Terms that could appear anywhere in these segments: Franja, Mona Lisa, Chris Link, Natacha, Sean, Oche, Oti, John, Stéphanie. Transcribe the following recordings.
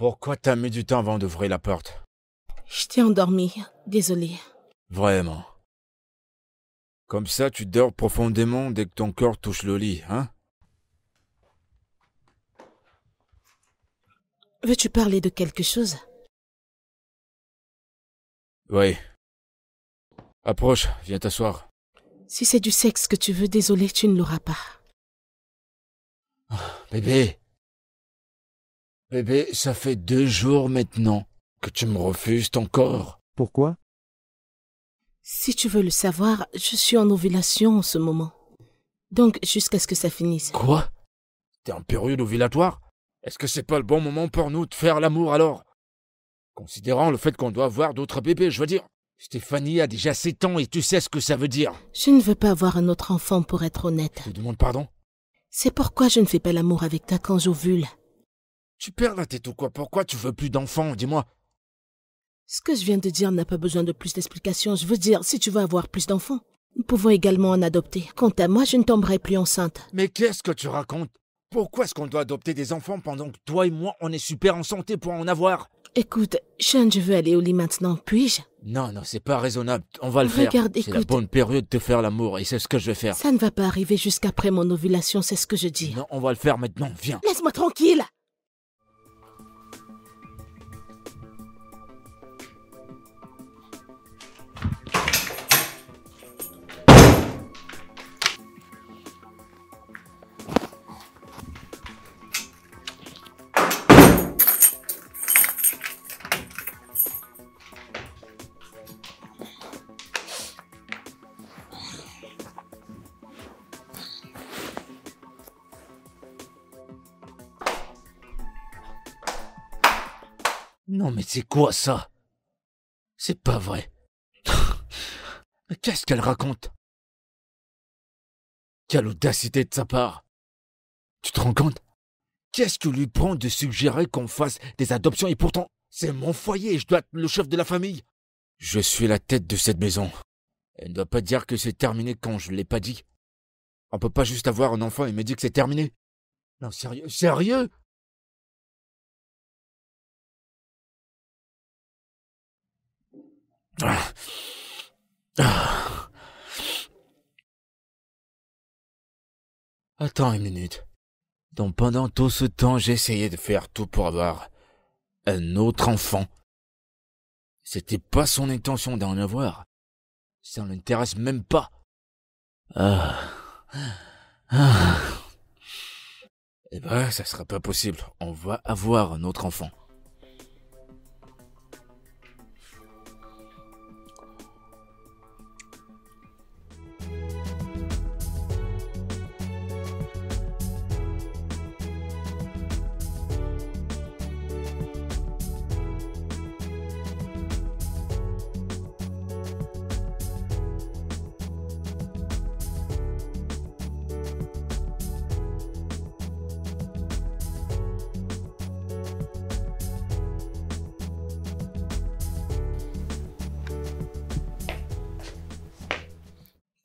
Pourquoi t'as mis du temps avant d'ouvrir la porte? Je t'ai endormi, désolée. Vraiment. Comme ça, tu dors profondément dès que ton corps touche le lit, hein? Veux-tu parler de quelque chose? Oui. Approche, viens t'asseoir. Si c'est du sexe que tu veux, désolé, tu ne l'auras pas. Oh, bébé. Bébé, ça fait 2 jours maintenant que tu me refuses ton corps. Pourquoi? Si tu veux le savoir, je suis en ovulation en ce moment. Donc, jusqu'à ce que ça finisse. Quoi? T'es en période ovulatoire? Est-ce que c'est pas le bon moment pour nous de faire l'amour alors? Considérant le fait qu'on doit avoir d'autres bébés, je veux dire... Stéphanie a déjà 7 ans et tu sais ce que ça veut dire. Je ne veux pas avoir un autre enfant pour être honnête. Je te demande pardon? C'est pourquoi je ne fais pas l'amour avec toi quand j'ovule. Tu perds la tête ou quoi? Pourquoi tu veux plus d'enfants? Dis-moi. Ce que je viens de dire n'a pas besoin de plus d'explications. Je veux dire, si tu veux avoir plus d'enfants, nous pouvons également en adopter. Quant à moi, je ne tomberai plus enceinte. Mais qu'est-ce que tu racontes? Pourquoi est-ce qu'on doit adopter des enfants pendant que toi et moi, on est super en santé pour en avoir? Écoute, Sean, je veux aller au lit maintenant, puis-je? Non, non, c'est pas raisonnable, on va le faire. C'est la bonne période de faire l'amour et c'est ce que je vais faire. Ça ne va pas arriver jusqu'après mon ovulation, c'est ce que je dis. Non, on va le faire maintenant, viens. Laisse-moi tranquille! Non mais c'est quoi ça? C'est pas vrai. Mais qu'est-ce qu'elle raconte? Quelle audacité de sa part. Tu te rends compte? Qu'est-ce que lui prend de suggérer qu'on fasse des adoptions et pourtant, c'est mon foyer et je dois être le chef de la famille. Je suis la tête de cette maison. Elle ne doit pas dire que c'est terminé quand je ne l'ai pas dit. On peut pas juste avoir un enfant et me dire que c'est terminé. Non, sérieux, sérieux? Attends une minute. Donc pendant tout ce temps, j'ai essayé de faire tout pour avoir un autre enfant. C'était pas son intention d'en avoir. Ça ne l'intéresse même pas. Eh ben, ça sera pas possible. On va avoir un autre enfant.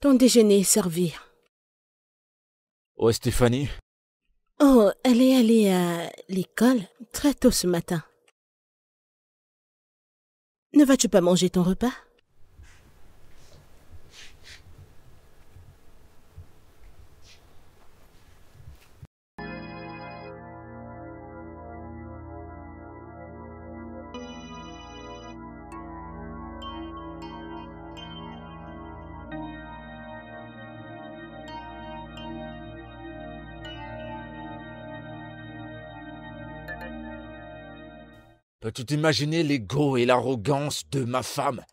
Ton déjeuner est servi. Où est Stéphanie? Oh, elle est allée à l'école très tôt ce matin. Ne vas-tu pas manger ton repas? Peux-tu t'imaginer l'ego et l'arrogance de ma femme?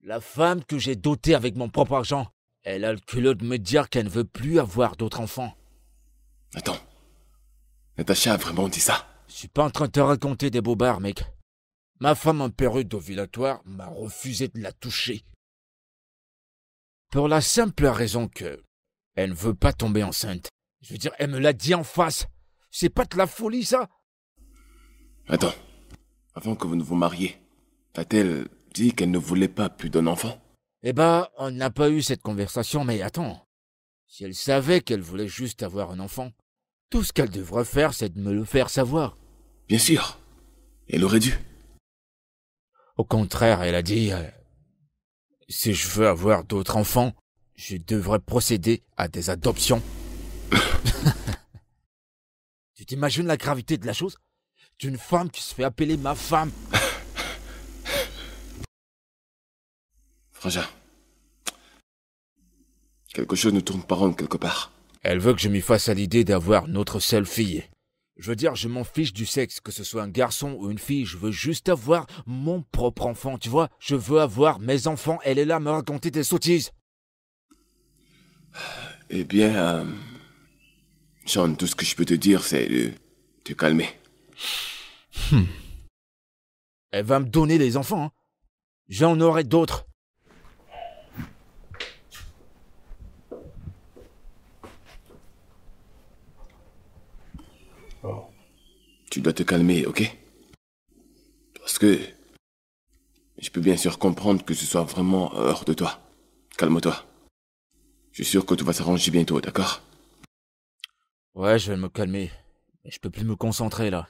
La femme que j'ai dotée avec mon propre argent. Elle a le culot de me dire qu'elle ne veut plus avoir d'autres enfants. Attends. Natacha a vraiment dit ça? Je suis pas en train de te raconter des bobards, mec. Ma femme en période ovulatoire m'a refusé de la toucher. Pour la simple raison que... elle ne veut pas tomber enceinte. Je veux dire, elle me l'a dit en face. C'est pas de la folie, ça? Attends. Avant que vous ne vous mariez, t'a-t-elle dit qu'elle ne voulait pas plus d'un enfant? Eh ben, on n'a pas eu cette conversation, mais attends. Si elle savait qu'elle voulait juste avoir un enfant, tout ce qu'elle devrait faire, c'est de me le faire savoir. Bien sûr. Elle aurait dû. Au contraire, elle a dit... si je veux avoir d'autres enfants, je devrais procéder à des adoptions. Tu t'imagines la gravité de la chose? D'une femme qui se fait appeler ma femme. Franja, quelque chose ne tourne pas rond quelque part. Elle veut que je m'y fasse à l'idée d'avoir notre seule fille. Je veux dire, je m'en fiche du sexe, que ce soit un garçon ou une fille, je veux juste avoir mon propre enfant, tu vois. Je veux avoir mes enfants, elle est là à me raconter des sottises. Eh bien, John, tout ce que je peux te dire, c'est de te calmer. Elle va me donner des enfants, hein. J'en aurai d'autres. Oh. Tu dois te calmer, ok? Parce que... je peux bien sûr comprendre que ce soit vraiment hors de toi. Calme-toi. Je suis sûr que tout va s'arranger bientôt, d'accord? Ouais, je vais me calmer. Mais je peux plus me concentrer, là.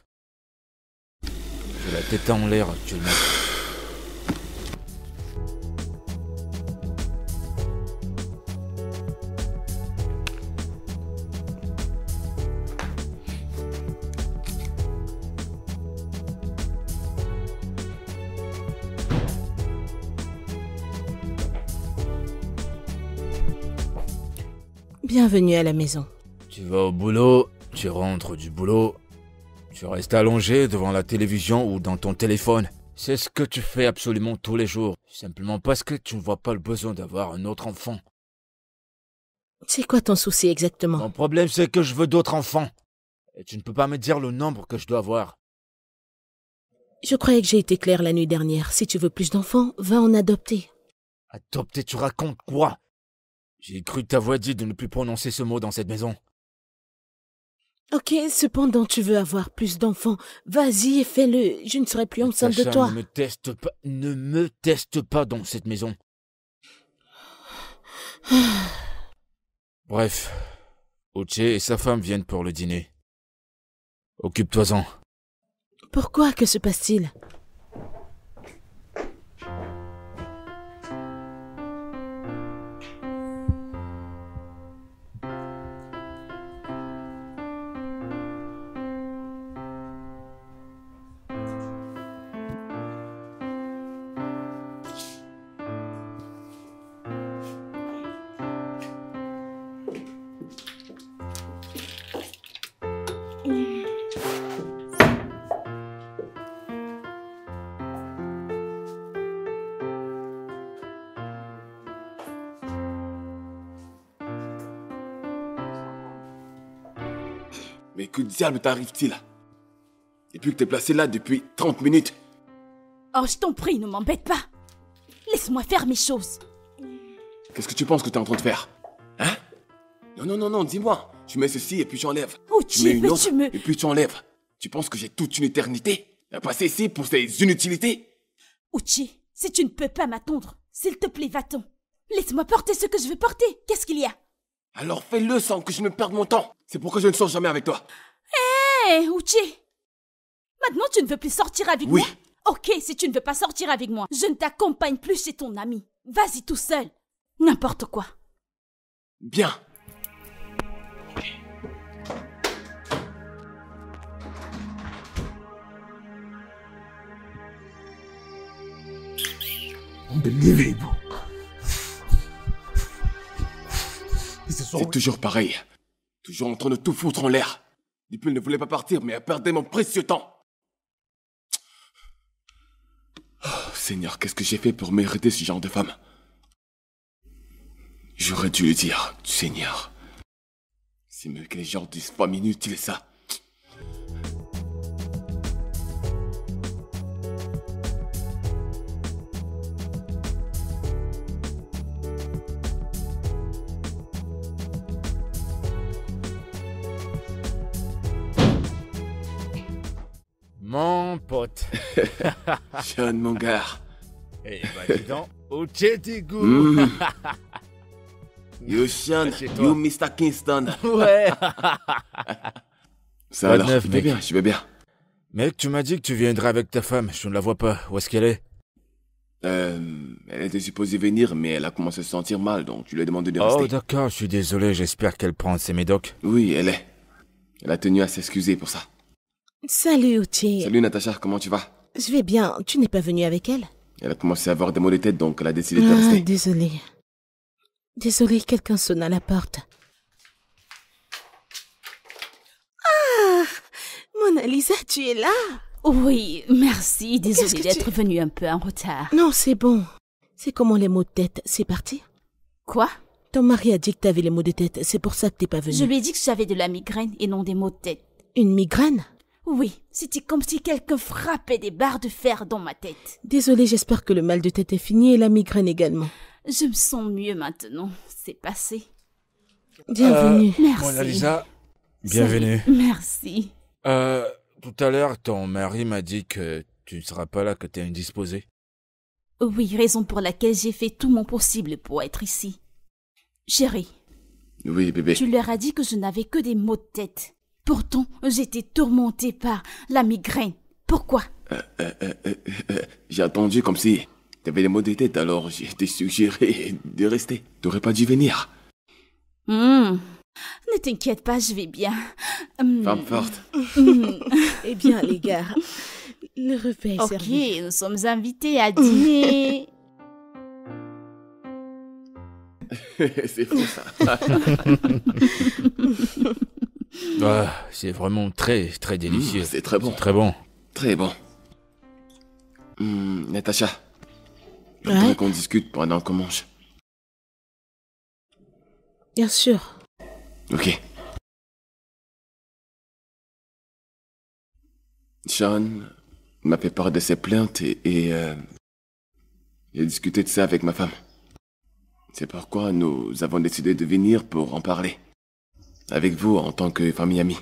J'ai la tête en l'air actuellement. Bienvenue à la maison. Tu vas au boulot, tu rentres du boulot, tu restes allongé devant la télévision ou dans ton téléphone. C'est ce que tu fais absolument tous les jours, simplement parce que tu ne vois pas le besoin d'avoir un autre enfant. C'est quoi ton souci exactement? Mon problème, c'est que je veux d'autres enfants. Et tu ne peux pas me dire le nombre que je dois avoir. Je croyais que j'ai été claire la nuit dernière. Si tu veux plus d'enfants, va en adopter. Adopter, tu racontes quoi? J'ai cru t'avoir dit de ne plus prononcer ce mot dans cette maison. Ok, cependant tu veux avoir plus d'enfants. Vas-y et fais-le, je ne serai plus enceinte de toi. Ne me teste pas dans cette maison. Bref, Oche et sa femme viennent pour le dîner. Occupe-toi-en. Pourquoi? Que se passe-t-il? Mais que diable t'arrive-t-il? Depuis que t'es placé là depuis 30 minutes. Oh, je t'en prie, ne m'embête pas. Laisse-moi faire mes choses. Qu'est-ce que tu penses que t'es en train de faire? Hein? Non, dis-moi. Tu mets ceci et puis j'enlève. Oh, tu mets une autre et puis tu enlèves. Tu penses que j'ai toute une éternité à passer ici pour ces inutilités? Oche, si tu ne peux pas m'attendre, s'il te plaît, va-t'en. Laisse-moi porter ce que je veux porter. Qu'est-ce qu'il y a? Alors fais-le sans que je ne perde mon temps. C'est pourquoi je ne sors jamais avec toi. Hé, Oche. Maintenant, tu ne veux plus sortir avec moi? Oui. Ok, si tu ne veux pas sortir avec moi, je ne t'accompagne plus chez ton ami. Vas-y tout seul. N'importe quoi. Bien. C'est toujours pareil. Toujours en train de tout foutre en l'air. Dipul ne voulait pas partir, mais elle perdait mon précieux temps. Oh, Seigneur, qu'est-ce que j'ai fait pour mériter ce genre de femme? J'aurais dû le dire, Seigneur. C'est mieux que les gens disent pas inutile ça. Mon pote. Sean, mon gars. Eh ben, dis donc, Oche des goûts. Yo, Sean, you Mr. Kingston. Ouais. Ça va, tu vas bien, je vais bien. Mec, tu m'as dit que tu viendrais avec ta femme. Je ne la vois pas. Où est-ce qu'elle est? Elle était supposée venir, mais elle a commencé à se sentir mal, donc tu lui as demandé de rester. Oh, d'accord. Je suis désolé. J'espère qu'elle prend ses médocs. Oui, elle est. Elle a tenu à s'excuser pour ça. Salut, Oti. Salut, Natacha. Comment tu vas? Je vais bien. Tu n'es pas venue avec elle? Elle a commencé à avoir des maux de tête, donc elle a décidé de rester. Désolée. Désolée, quelqu'un sonne à la porte. Ah, Mona Lisa, tu es là? Oui, merci. Désolée d'être venue un peu en retard. Non, c'est bon. C'est comment les maux de tête? C'est parti? Quoi? Ton mari a dit que t'avais les maux de tête, c'est pour ça que t'es pas venue. Je lui ai dit que j'avais de la migraine et non des maux de tête. Une migraine? Oui, c'était comme si quelqu'un frappait des barres de fer dans ma tête. Désolée, j'espère que le mal de tête est fini et la migraine également. Je me sens mieux maintenant, c'est passé. Bienvenue. Merci. Mona Lisa, bienvenue. Merci. Tout à l'heure, ton mari m'a dit que tu ne seras pas là, que tu es indisposée. Oui, raison pour laquelle j'ai fait tout mon possible pour être ici. Chérie. Oui, bébé. Tu leur as dit que je n'avais que des maux de tête. Pourtant, j'étais tourmentée par la migraine. Pourquoi? J'ai attendu comme si t'avais des maux de tête, alors j'ai été suggéré de rester. T'aurais pas dû venir. Ne t'inquiète pas, je vais bien. Femme forte. Eh bien, les gars, le repas est servi. Ok, nous sommes invités à dîner. C'est fou, ça. Ah, c'est vraiment très, très délicieux. C'est très bon. Très bon. Très bon. Natacha, je voudrais qu'on discute pendant qu'on mange. Bien sûr. Ok. Sean m'a fait part de ses plaintes et j'ai discuté de ça avec ma femme. C'est pourquoi nous avons décidé de venir pour en parler. Avec vous, en tant que famille amie.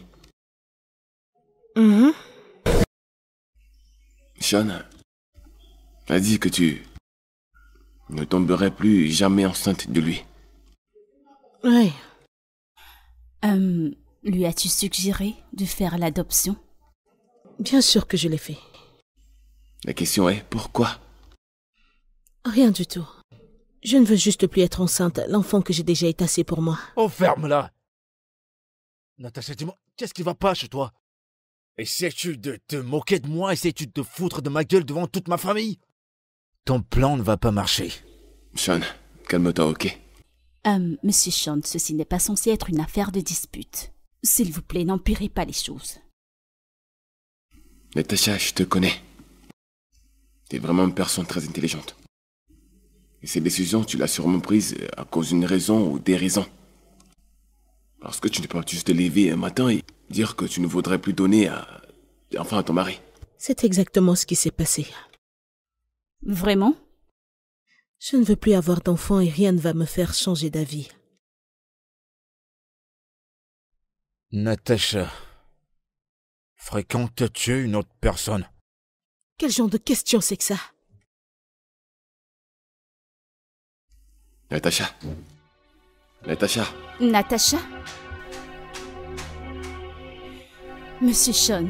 Sean a dit que tu ne tomberais plus jamais enceinte de lui. Oui. Lui as-tu suggéré de faire l'adoption? Bien sûr que je l'ai fait. La question est, pourquoi? Rien du tout. Je ne veux juste plus être enceinte. L'enfant que j'ai déjà est assez pour moi. Oh, ferme-la! Natacha, dis-moi, qu'est-ce qui va pas chez toi? Essaies-tu de te moquer de moi? Essaies-tu de te foutre de ma gueule devant toute ma famille? Ton plan ne va pas marcher. Sean, calme-toi, ok? Monsieur Sean, ceci n'est pas censé être une affaire de dispute. S'il vous plaît, n'empirez pas les choses. Natacha, je te connais. T'es vraiment une personne très intelligente. Et ces décisions, tu l'as sûrement prises à cause d'une raison ou des raisons. Parce que tu ne peux pas juste te lever un matin et dire que tu ne voudrais plus donner à ton mari. C'est exactement ce qui s'est passé. Vraiment? Je ne veux plus avoir d'enfant et rien ne va me faire changer d'avis. Natacha, fréquentes-tu une autre personne? Quel genre de question c'est que ça? Natacha. Natacha. Natacha? Monsieur Sean.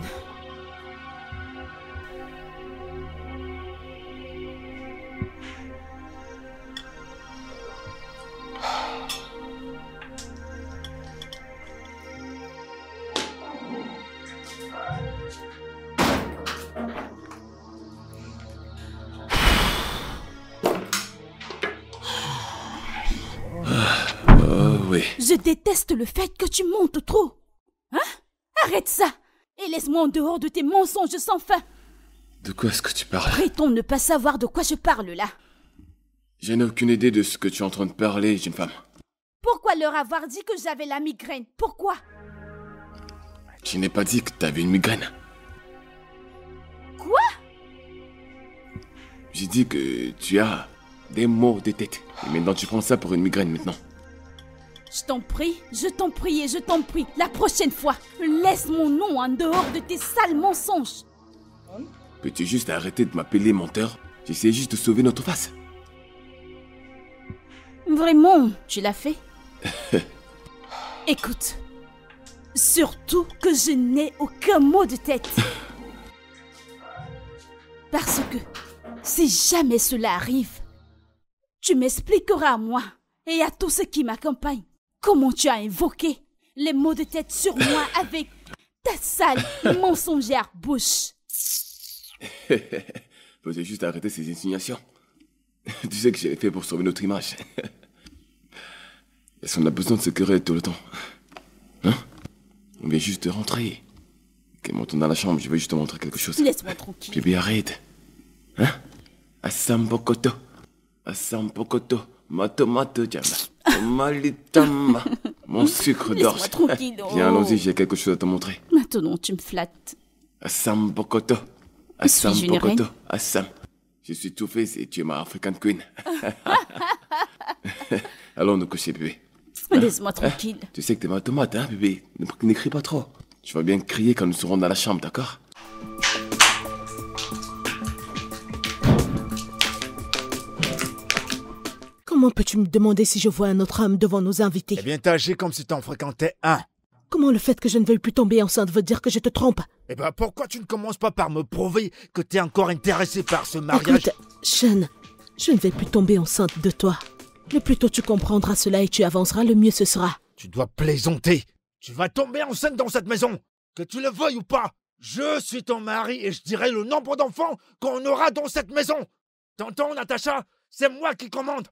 Je déteste le fait que tu montes trop. Hein? Arrête ça et laisse-moi en dehors de tes mensonges sans fin. De quoi est-ce que tu parles? Prétends ne pas savoir de quoi je parle là. Je n'ai aucune idée de ce que tu es en train de parler, jeune femme. Pourquoi leur avoir dit que j'avais la migraine? Pourquoi? Je n'ai pas dit que tu avais une migraine. Quoi? J'ai dit que tu as des maux de tête. Et maintenant tu prends ça pour une migraine maintenant. Je t'en prie et je t'en prie. La prochaine fois, laisse mon nom en dehors de tes sales mensonges. Peux-tu juste arrêter de m'appeler menteur? J'essaie juste de sauver notre face. Vraiment, tu l'as fait? Écoute, surtout que je n'ai aucun mot de tête. Parce que si jamais cela arrive, tu m'expliqueras à moi et à tous ceux qui m'accompagnent comment tu as invoqué les maux de tête sur moi avec ta sale mensongère bouche. Faut juste arrêter ces insinuations. Tu sais que je l'ai fait pour sauver notre image. Est-ce qu'on a besoin de se quereller tout le temps? Hein? On vient juste de rentrer. Ok, monte-toi dans la chambre, je vais juste te montrer quelque chose. Laisse-moi tranquille. Bébé, arrête. Hein? Asambokoto. Asambokoto. Matomato, jamba. Malitama. Mon sucre d'orge. Laisse-moi tranquille. Viens, allons-y, j'ai quelque chose à te montrer. Maintenant, tu me flattes. Asambokoto. Asambokoto. Assam. Je suis tout fait et tu es ma African Queen. Allons nous coucher, bébé. Laisse-moi tranquille. Tu sais que t'es ma tomate, hein, bébé. N'écris pas trop. Tu vas bien crier quand nous serons dans la chambre, d'accord? Comment peux-tu me demander si je vois un autre homme devant nos invités? Eh bien, t'agis comme si t'en fréquentais un. Comment le fait que je ne veuille plus tomber enceinte veut dire que je te trompe? Eh ben, pourquoi tu ne commences pas par me prouver que t'es encore intéressé par ce mariage? Écoute, Sean, je ne vais plus tomber enceinte de toi. Le plus tôt tu comprendras cela et tu avanceras, le mieux ce sera. Tu dois plaisanter. Tu vas tomber enceinte dans cette maison. Que tu le veuilles ou pas, je suis ton mari et je dirai le nombre d'enfants qu'on aura dans cette maison. T'entends, Natacha? C'est moi qui commande.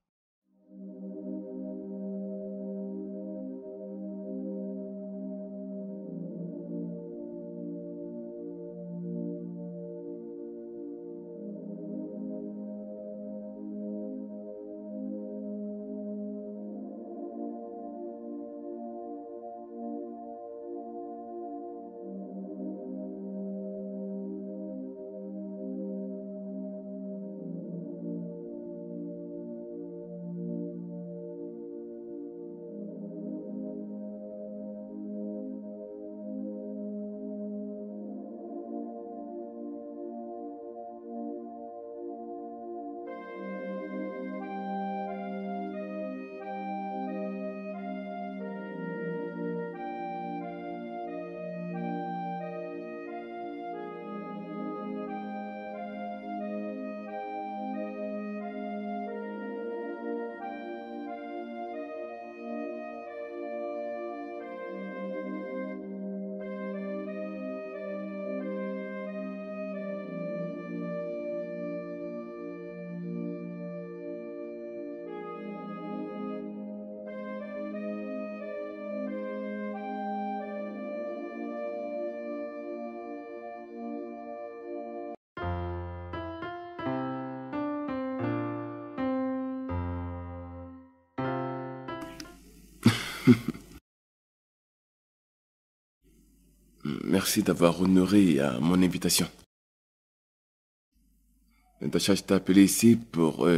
Merci d'avoir honoré à mon invitation. Natacha, je t'ai appelé ici pour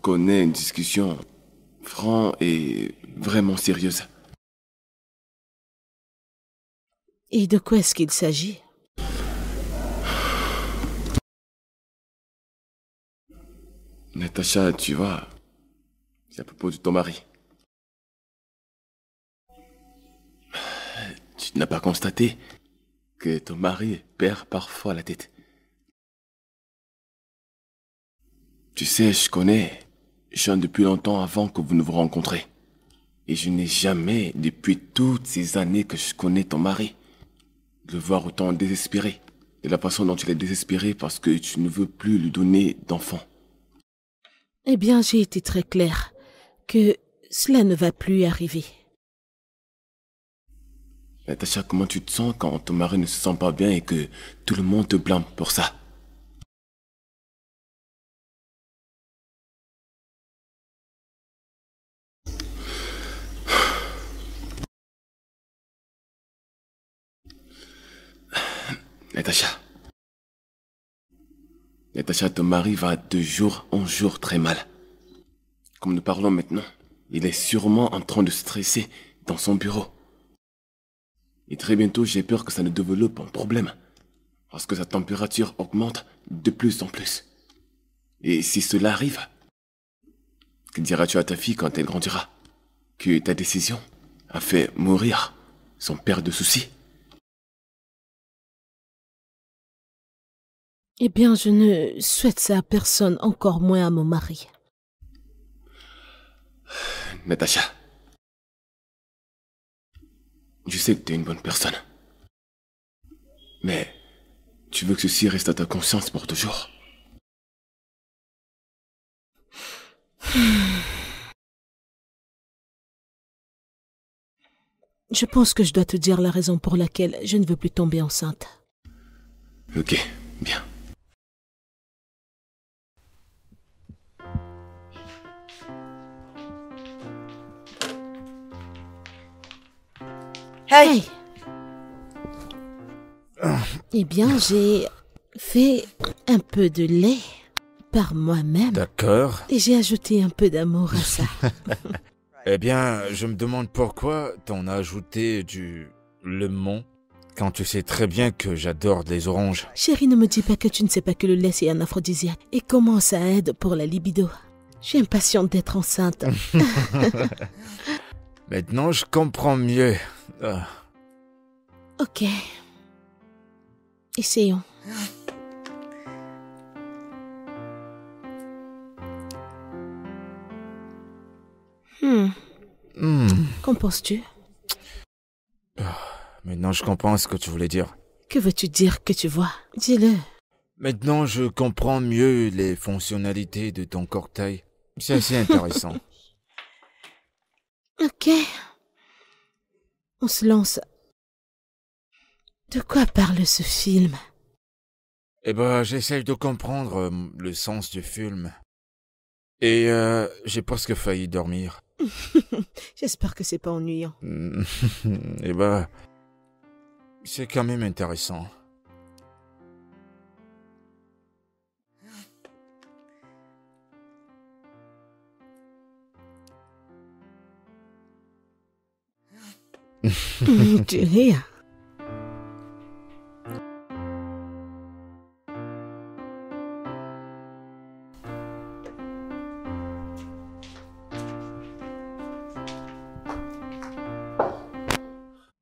qu'on ait une discussion franche et vraiment sérieuse. Et de quoi est-ce qu'il s'agit? Natacha, tu vois, c'est à propos de ton mari. Tu n'as pas constaté que ton mari perd parfois la tête? Tu sais, je connais John depuis longtemps avant que vous ne vous rencontrez. Et je n'ai jamais, depuis toutes ces années que je connais ton mari, de le voir autant désespéré. De la façon dont il est désespéré parce que tu ne veux plus lui donner d'enfant. Eh bien, j'ai été très claire que cela ne va plus arriver. Natacha, comment tu te sens quand ton mari ne se sent pas bien et que tout le monde te blâme pour ça? Natacha, ton mari va de jour en jour très mal. Comme nous parlons maintenant, il est sûrement en train de stresser dans son bureau. Et très bientôt, j'ai peur que ça ne développe un problème. Parce que sa température augmente de plus en plus. Et si cela arrive, que diras-tu à ta fille quand elle grandira? Que ta décision a fait mourir son père de soucis. Eh bien, je ne souhaite ça à personne, encore moins à mon mari. Natacha, je sais que tu es une bonne personne. Mais tu veux que ceci reste à ta conscience pour toujours? Je pense que je dois te dire la raison pour laquelle je ne veux plus tomber enceinte. Ok, bien. Hey! Eh bien, j'ai fait un peu de lait par moi-même. D'accord. Et j'ai ajouté un peu d'amour à ça. Eh bien, je me demande pourquoi t'en as ajouté du lemon quand tu sais très bien que j'adore les oranges. Chérie, ne me dis pas que tu ne sais pas que le lait c'est un aphrodisiaque et comment ça aide pour la libido. Je suis impatiente d'être enceinte. Maintenant, je comprends mieux. Ok. Essayons. Qu'en penses-tu? Maintenant, je comprends ce que tu voulais dire. Que veux-tu dire que tu vois? Dis-le. Maintenant, je comprends mieux les fonctionnalités de ton cocktail. C'est assez intéressant. Ok. On se lance. De quoi parle ce film? Eh ben, j'essaye de comprendre le sens du film. Et j'ai presque failli dormir. J'espère que c'est pas ennuyant. Eh ben, c'est quand même intéressant. Tu ris.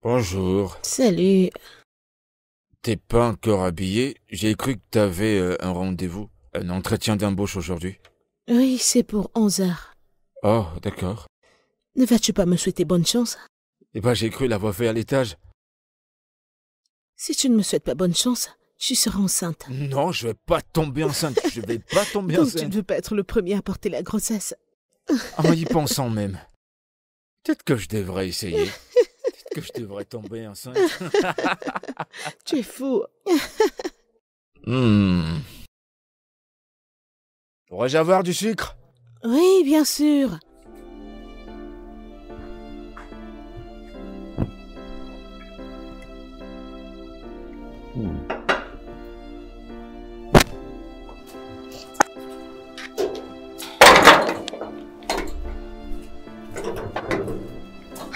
Bonjour. Salut. T'es pas encore habillé? J'ai cru que t'avais un rendez-vous, un entretien d'embauche aujourd'hui. Oui, c'est pour 11h. Oh, d'accord. Ne vas-tu pas me souhaiter bonne chance? Eh ben, j'ai cru l'avoir fait à l'étage. Si tu ne me souhaites pas bonne chance, tu seras enceinte. Non, je vais pas tomber enceinte. Je vais pas tomber enceinte. Donc tu ne veux pas être le premier à porter la grossesse. En y pensant même. Peut-être que je devrais essayer. Que je devrais tomber enceinte. Tu es fou. Pourrais-je avoir du sucre? Oui, bien sûr.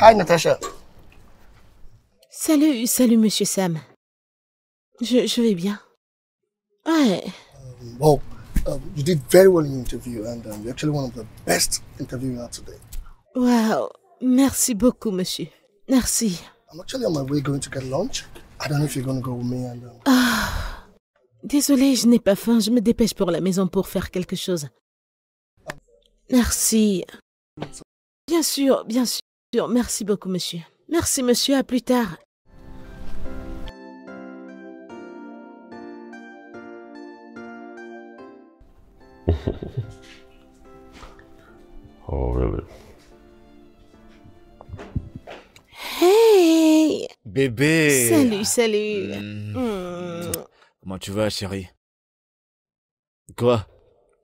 Hi, Natacha. Salut, salut, monsieur Sam. Je vais bien. Ouais. Well, you did very well in the interview and you're actually one of the best interviewers out today. Wow, merci beaucoup, monsieur. Merci. I'm actually on my way going to get lunch. I don't know if you're going to go with me and... Désolé, je n'ai pas faim. Je me dépêche pour la maison pour faire quelque chose. Merci. Bien sûr. Merci beaucoup, monsieur. Merci, monsieur. À plus tard. Oh, really? Hey! Bébé! Salut, salut. Comment tu vas, chérie? Quoi?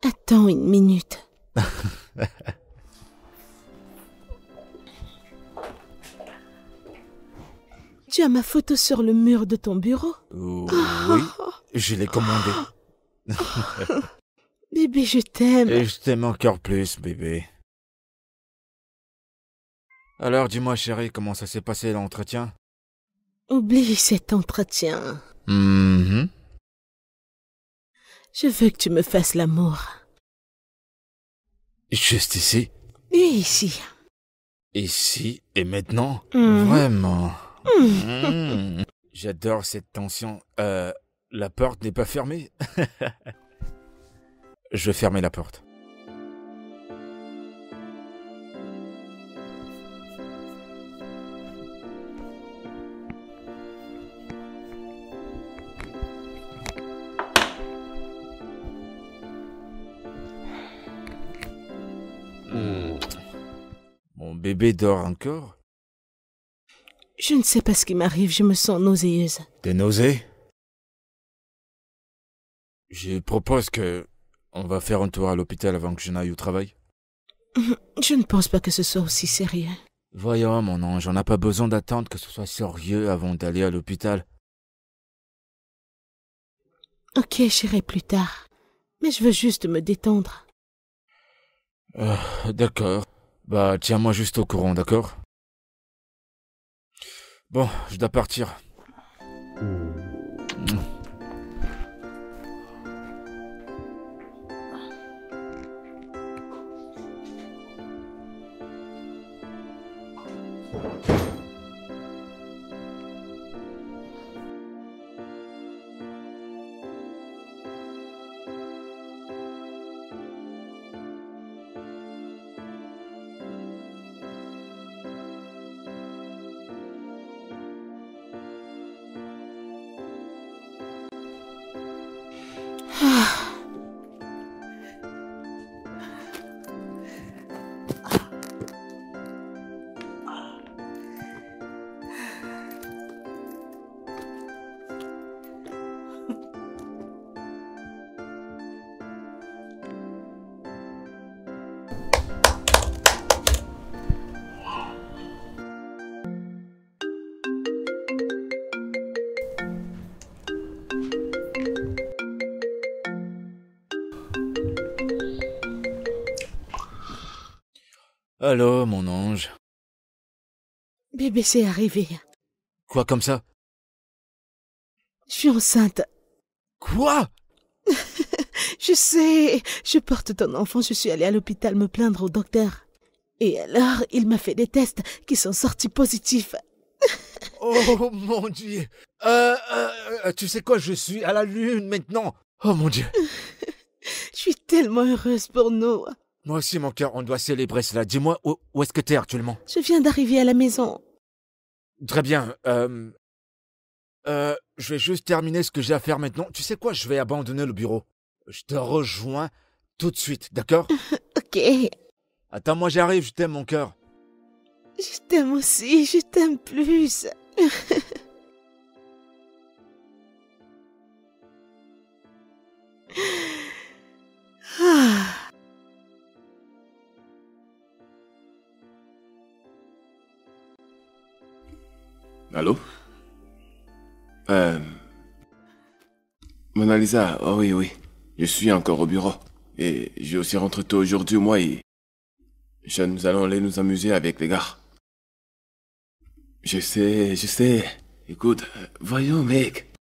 Attends une minute. Tu as ma photo sur le mur de ton bureau? Oui, je l'ai commandée. Bébé, je t'aime. Et je t'aime encore plus, bébé. Alors, dis-moi, chérie, comment ça s'est passé l'entretien? Oublie cet entretien. Je veux que tu me fasses l'amour. Juste ici? Oui, ici. Ici et maintenant? Vraiment. J'adore cette tension. La porte n'est pas fermée. Je fermais la porte. Mon bébé dort encore? Je ne sais pas ce qui m'arrive, je me sens nauséeuse. T'es nausée? Je propose que... on va faire un tour à l'hôpital avant que je n'aille au travail. Je ne pense pas que ce soit aussi sérieux. Voyons, mon ange, on n'a pas besoin d'attendre que ce soit sérieux avant d'aller à l'hôpital. Ok, j'irai plus tard. Mais je veux juste me détendre. D'accord. Bah, tiens-moi juste au courant, d'accord? Bon, je dois partir. Allô, mon ange. Bébé, c'est arrivé. Quoi comme ça? Je suis enceinte. Quoi? Je sais, je porte ton enfant, je suis allée à l'hôpital me plaindre au docteur. Et alors, il m'a fait des tests qui sont sortis positifs. Oh mon Dieu. Tu sais quoi, je suis à la lune maintenant. Oh mon Dieu. Je suis tellement heureuse pour nous. Moi aussi, mon cœur, on doit célébrer cela. Dis-moi, où est-ce que t'es actuellement? Je viens d'arriver à la maison. Très bien. Je vais juste terminer ce que j'ai à faire maintenant. Tu sais quoi? Je vais abandonner le bureau. Je te rejoins tout de suite, d'accord? Ok. Attends, moi j'arrive, je t'aime, mon cœur. Je t'aime aussi, je t'aime plus. Allô? Mona Lisa, oh oui. Je suis encore au bureau. Et j'ai aussi rentré tôt aujourd'hui, moi et... Sean, nous allons aller nous amuser avec les gars. Je sais. Écoute, voyons, mec.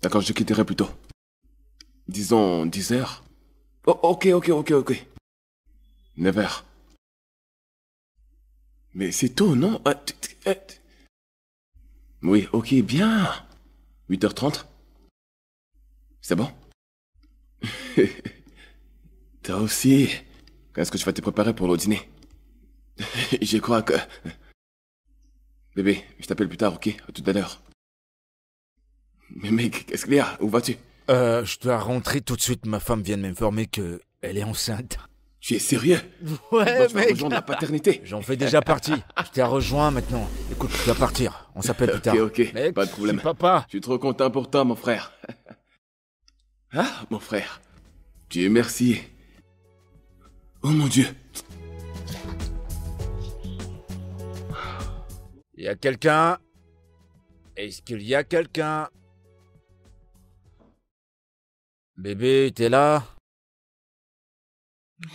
D'accord, je quitterai plus tôt. Disons 10 h. Oh, ok. 9 h. Mais c'est tôt, non? Oui, ok, bien. 8 h 30. C'est bon? Toi aussi. Qu'est-ce que je vais te préparer pour le dîner? Je crois que... Bébé, je t'appelle plus tard, ok? À tout à l'heure. Mais mec, qu'est-ce qu'il y a? Où vas-tu? Je dois rentrer tout de suite. Ma femme vient de m'informer qu'elle est enceinte. Tu es sérieux? Ouais, mec. Rejoindre la paternité. J'en fais déjà partie. Je t'ai rejoint maintenant. Écoute, tu dois partir. On s'appelle plus tard. Ok. Mec, pas de problème. Papa. Je suis trop content pour toi, mon frère. Ah, mon frère. Dieu merci. Oh mon Dieu. Il y a quelqu'un? Est-ce qu'il y a quelqu'un? Bébé, t'es là?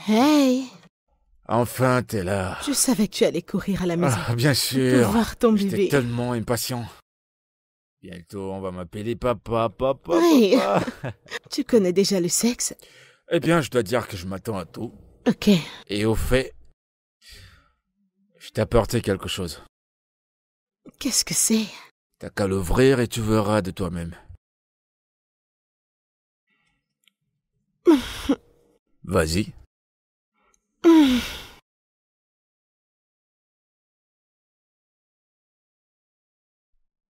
Hey! Enfin, t'es là. Je savais que tu allais courir à la maison. Ah, bien sûr. Pour voir ton bébé. J'étais tellement impatient. Bientôt, on va m'appeler papa. Oui. Papa. Tu connais déjà le sexe? Eh bien, je dois dire que je m'attends à tout. Ok. Et au fait, je t'ai apporté quelque chose. Qu'est-ce que c'est? T'as qu'à l'ouvrir et tu verras de toi-même. Vas-y.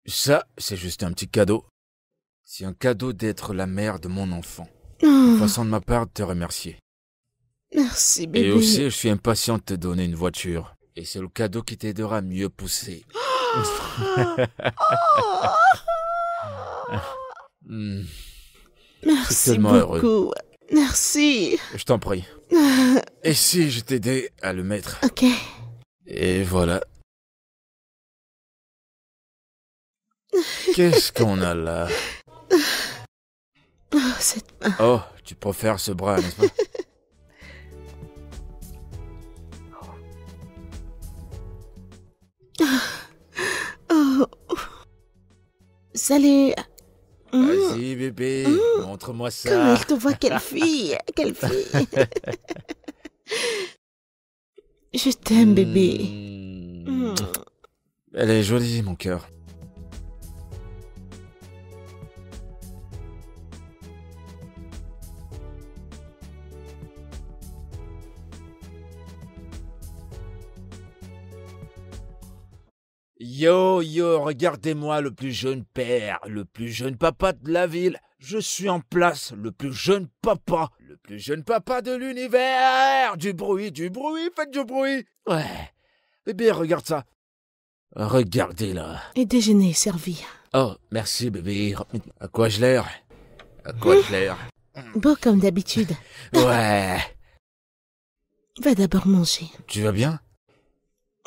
Ça, c'est juste un petit cadeau. C'est un cadeau d'être la mère de mon enfant. Une façon de ma part de te remercier. Merci, bébé. Et aussi, je suis impatient de te donner une voiture. Et c'est le cadeau qui t'aidera à mieux pousser. Merci beaucoup. Heureux. Merci. Je t'en prie. Et si je t'aidais à le mettre? Ok. Et voilà. Qu'est-ce qu'on a là? Oh, cette main. Oh, tu préfères ce bras, n'est-ce pas? Salut. Vas-y, bébé, montre-moi ça. Comme elle te voit, quelle fille. Quelle fille. Je t'aime, bébé. Elle est jolie, mon cœur. Yo, regardez-moi, le plus jeune père, le plus jeune papa de la ville. Je suis en place, le plus jeune papa de l'univers. Du bruit, faites du bruit. Ouais, bébé, regarde ça. Regardez-la. Et déjeuner, servi. Oh, merci, bébé. À quoi je l'air. Beau comme d'habitude. Ouais. Va d'abord manger. Tu vas bien?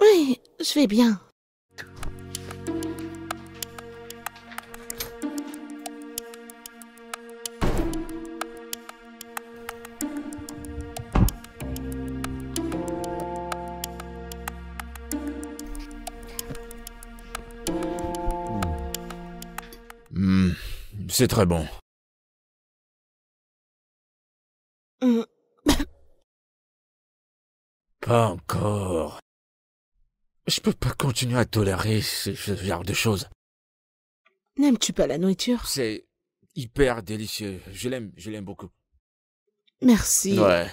Oui, je vais bien. C'est très bon. Pas encore. Je peux pas continuer à tolérer ce genre de choses. N'aimes-tu pas la nourriture? C'est hyper délicieux. Je l'aime beaucoup. Merci. Ouais.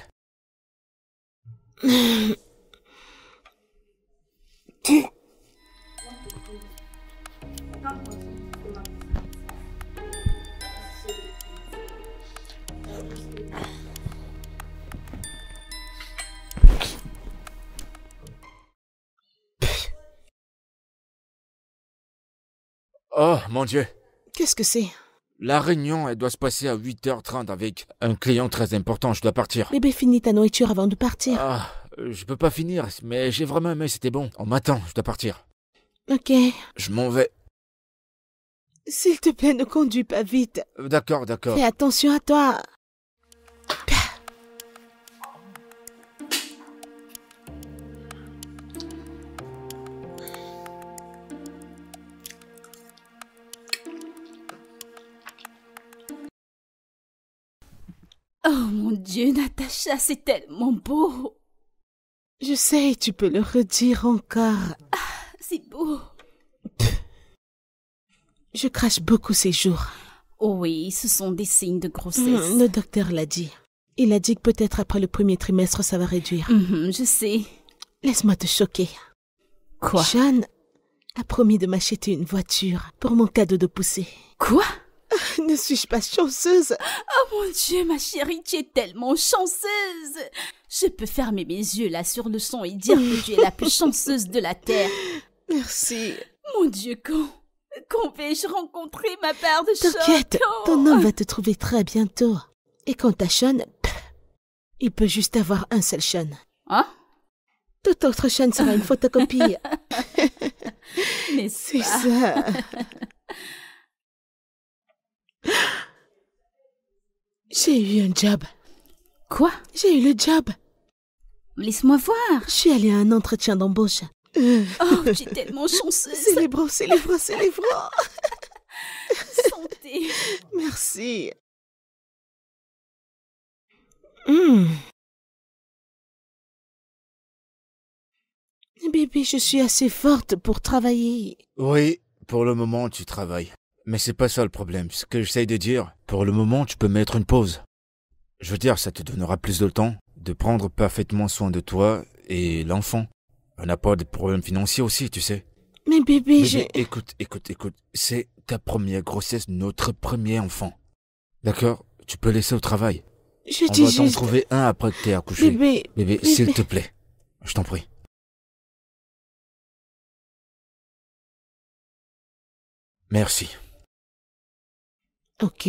Oh, mon Dieu. Qu'est-ce que c'est? La réunion, elle doit se passer à 8h30 avec un client très important. Je dois partir. Bébé, finis ta nourriture avant de partir. Ah, je peux pas finir, mais j'ai vraiment aimé, c'était bon. On m'attend, je dois partir. Ok. Je m'en vais. S'il te plaît, ne conduis pas vite. D'accord. Fais attention à toi. Oh mon Dieu, Natacha, c'est tellement beau. Je sais, tu peux le redire encore. Ah, c'est beau. Je crache beaucoup ces jours. Oh oui, ce sont des signes de grossesse. Le docteur l'a dit. Il a dit que peut-être après le premier trimestre, ça va réduire. Je sais. Laisse-moi te choquer. Quoi? Sean a promis de m'acheter une voiture pour mon cadeau de poussée. Quoi? Ne suis-je pas chanceuse? Oh mon Dieu, ma chérie, tu es tellement chanceuse. Je peux fermer mes yeux là sur le son et dire que tu es la plus chanceuse de la Terre. Merci. Mon Dieu, quand vais-je rencontrer ma part de Sean? T'inquiète, ton homme va te trouver très bientôt. Et quant à Sean, il peut juste avoir un seul Sean. Hein? Tout autre Sean sera une photocopie. Mais c'est ça. J'ai eu un job. Quoi? J'ai eu le job. Laisse-moi voir. Je suis allée à un entretien d'embauche. Oh, j'ai tellement chanceuse. Célébrons. Santé. Merci. Bébé, je suis assez forte pour travailler. Oui, pour le moment, tu travailles. Mais c'est pas ça le problème. Ce que j'essaye de dire, pour le moment, tu peux mettre une pause. Je veux dire, ça te donnera plus de temps de prendre parfaitement soin de toi et l'enfant. On n'a pas de problème financier aussi, tu sais. Mais bébé, j'ai... Écoute, c'est ta première grossesse, notre premier enfant. D'accord? Tu peux laisser au travail. On va t'en trouver un après que t'aies accouché. Bébé, s'il te plaît. Je t'en prie. Merci. Ok.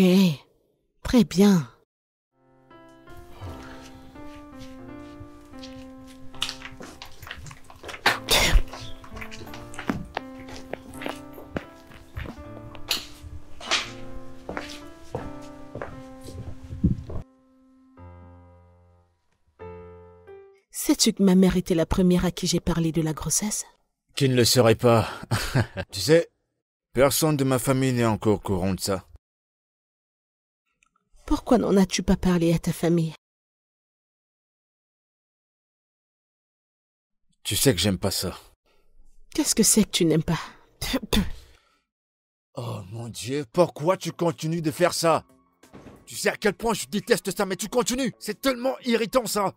Très bien. Sais-tu que ma mère était la première à qui j'ai parlé de la grossesse? Qui ne le serait pas. Tu sais, personne de ma famille n'est encore au courant de ça. Pourquoi n'en as-tu pas parlé à ta famille? Tu sais que j'aime pas ça. Qu'est-ce que c'est que tu n'aimes pas? Oh mon Dieu, pourquoi tu continues de faire ça? Tu sais à quel point je déteste ça, mais tu continues. C'est tellement irritant ça.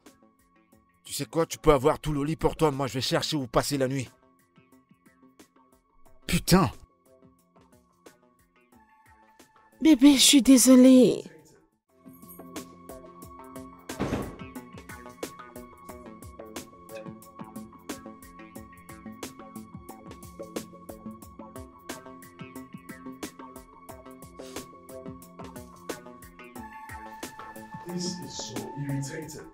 Tu sais quoi, tu peux avoir tout le lit pour toi, moi je vais chercher où passer la nuit. Putain! Bébé, je suis désolée. This is so irritating.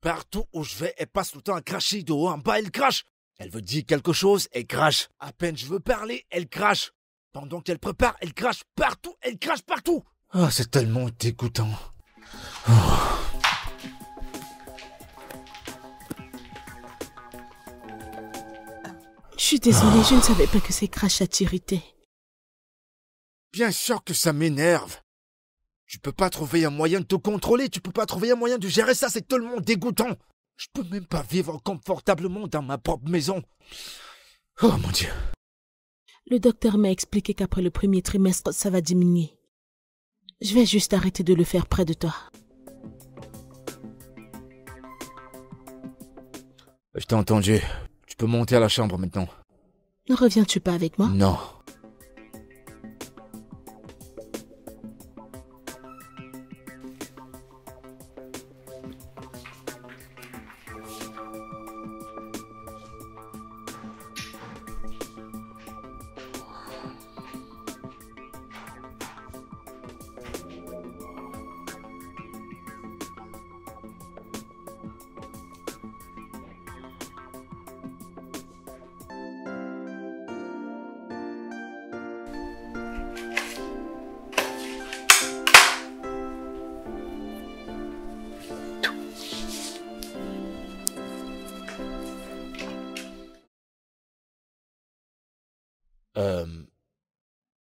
Partout où je vais, elle passe le temps à cracher de haut en bas, elle crache. Elle veut dire quelque chose, elle crache. À peine je veux parler, elle crache. Pendant qu'elle prépare, elle crache partout, elle crache partout. Ah, oh, c'est tellement dégoûtant. Oh. Je suis désolée, je ne savais pas que ces crachats t'irritaient. Bien sûr que ça m'énerve. Tu peux pas trouver un moyen de te contrôler, tu peux pas trouver un moyen de gérer ça, c'est tellement dégoûtant. Je peux même pas vivre confortablement dans ma propre maison. Oh mon Dieu. Le docteur m'a expliqué qu'après le premier trimestre, ça va diminuer. Je vais juste arrêter de le faire près de toi. Je t'ai entendu. Tu peux monter à la chambre maintenant. Ne reviens-tu pas avec moi? Non.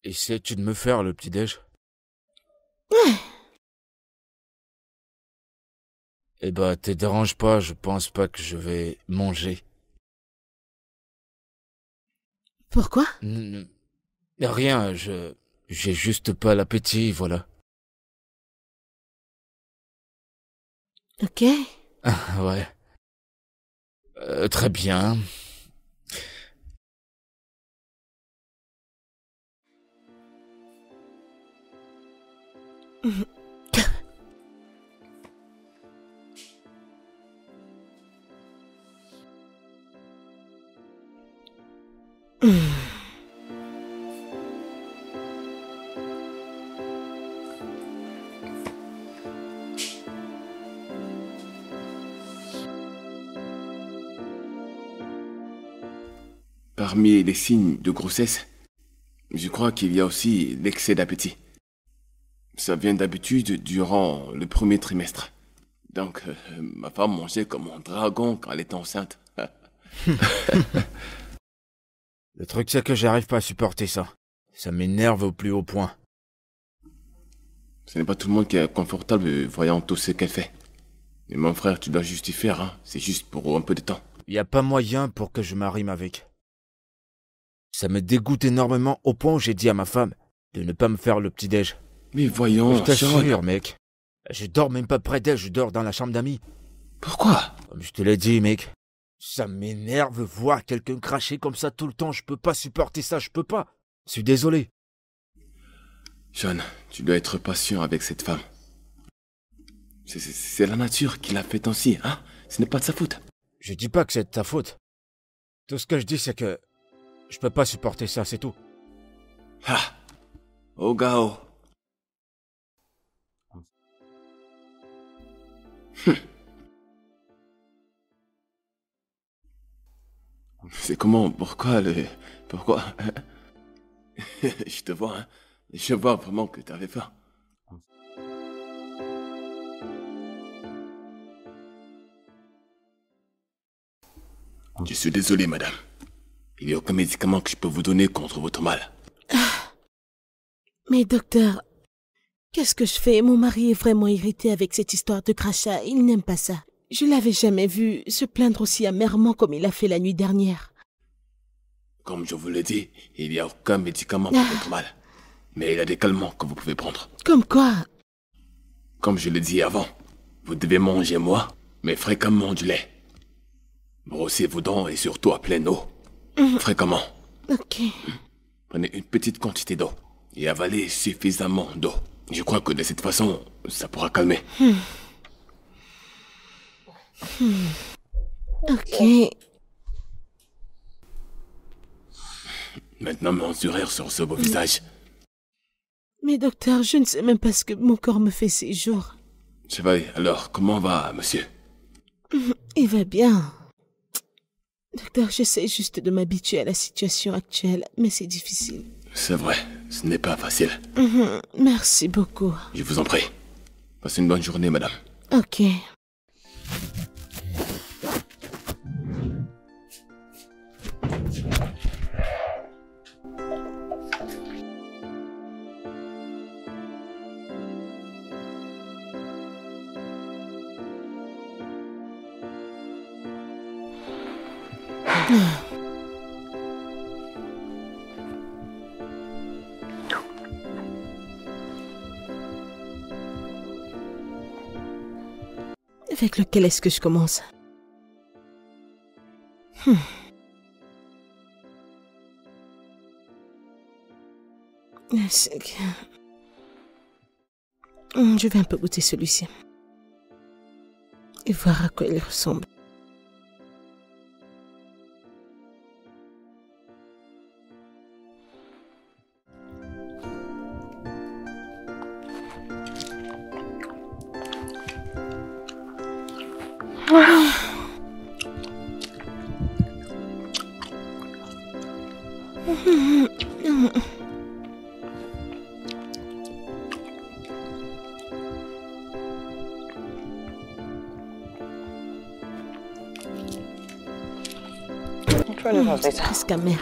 Essaies-tu de me faire le petit-déj? Ouais. Eh bah, te dérange pas, je pense pas que je vais manger. Pourquoi? Rien, j'ai juste pas l'appétit, voilà. Ok. Ah, ouais. Très bien. Parmi les signes de grossesse, je crois qu'il y a aussi l'excès d'appétit. Ça vient d'habitude durant le premier trimestre. Donc, ma femme mangeait comme un dragon quand elle était enceinte. Le truc, c'est que j'arrive pas à supporter ça. Ça m'énerve au plus haut point. Ce n'est pas tout le monde qui est confortable voyant tout ce qu'elle fait. Mais mon frère, tu dois juste y faire, hein. C'est juste pour un peu de temps. Y a pas moyen pour que je m'arrime avec. Ça me dégoûte énormément au point où j'ai dit à ma femme de ne pas me faire le petit-déj. Mais voyons, je t'assure, mec. Je dors même pas près d'elle, je dors dans la chambre d'amis. Pourquoi? Comme je te l'ai dit, mec. Ça m'énerve voir quelqu'un cracher comme ça tout le temps, je peux pas supporter ça, je peux pas. Je suis désolé. John, tu dois être patient avec cette femme. C'est la nature qui l'a fait ainsi, hein? Ce n'est pas de sa faute. Je dis pas que c'est de ta faute. Tout ce que je dis, c'est que... je peux pas supporter ça, c'est tout. Ah! Oh gao! C'est comment? Pourquoi le... Pourquoi? Je te vois, hein? Je vois vraiment que t'avais faim. Je suis désolé, madame. Il n'y a aucun médicament que je peux vous donner contre votre mal. Ah. Mais docteur, qu'est-ce que je fais? Mon mari est vraiment irrité avec cette histoire de crachat. Il n'aime pas ça. Je l'avais jamais vu se plaindre aussi amèrement comme il a fait la nuit dernière. Comme je vous l'ai dit, il n'y a aucun médicament pour votre mal. Mais il y a des calmants que vous pouvez prendre. Comme quoi? Comme je l'ai dit avant, vous devez manger moi, mais fréquemment du lait. Brossez vos dents et surtout à pleine eau. Fréquemment. Ok. Prenez une petite quantité d'eau et avalez suffisamment d'eau. Je crois que de cette façon, ça pourra calmer. Ok. Maintenant, mensurer sur ce beau visage. Mais docteur, je ne sais même pas ce que mon corps me fait ces jours. C'est vrai. Alors, comment va, monsieur? Il va bien. Docteur, j'essaie juste de m'habituer à la situation actuelle, mais c'est difficile. C'est vrai, ce n'est pas facile. Merci beaucoup. Je vous en prie. Passez une bonne journée, madame. Ok. Avec lequel est-ce que je commence? Je vais un peu goûter celui-ci et voir à quoi il ressemble. C'est presque amer.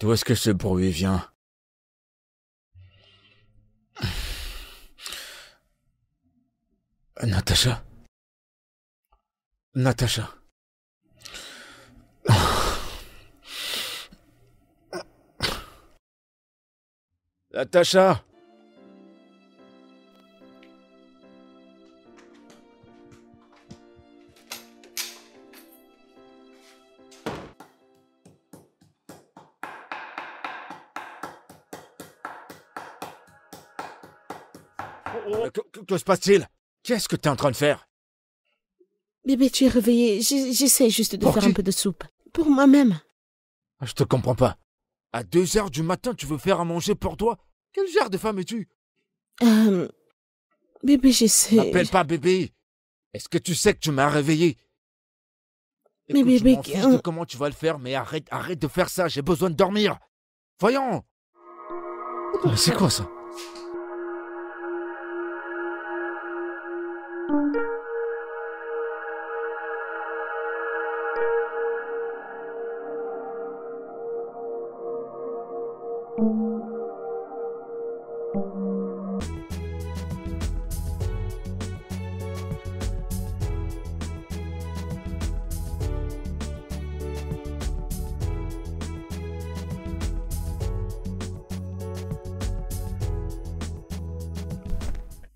D'où est-ce que ce bruit vient? Natacha? Natacha? Natacha? Que se passe-t-il? Qu'est-ce que t'es en train de faire? Bébé, tu es réveillé. J'essaie juste de faire un peu de soupe. Pour moi-même. Je te comprends pas. À 2 heures du matin, tu veux faire à manger pour toi? Quel genre de femme es-tu? Bébé, j'essaie... M'appelle pas bébé. Est-ce que tu sais que tu m'as réveillé? Écoute, mais bébé... Je m'en fiche de comment tu vas le faire, mais arrête de faire ça. J'ai besoin de dormir. Voyons. C'est quoi ça?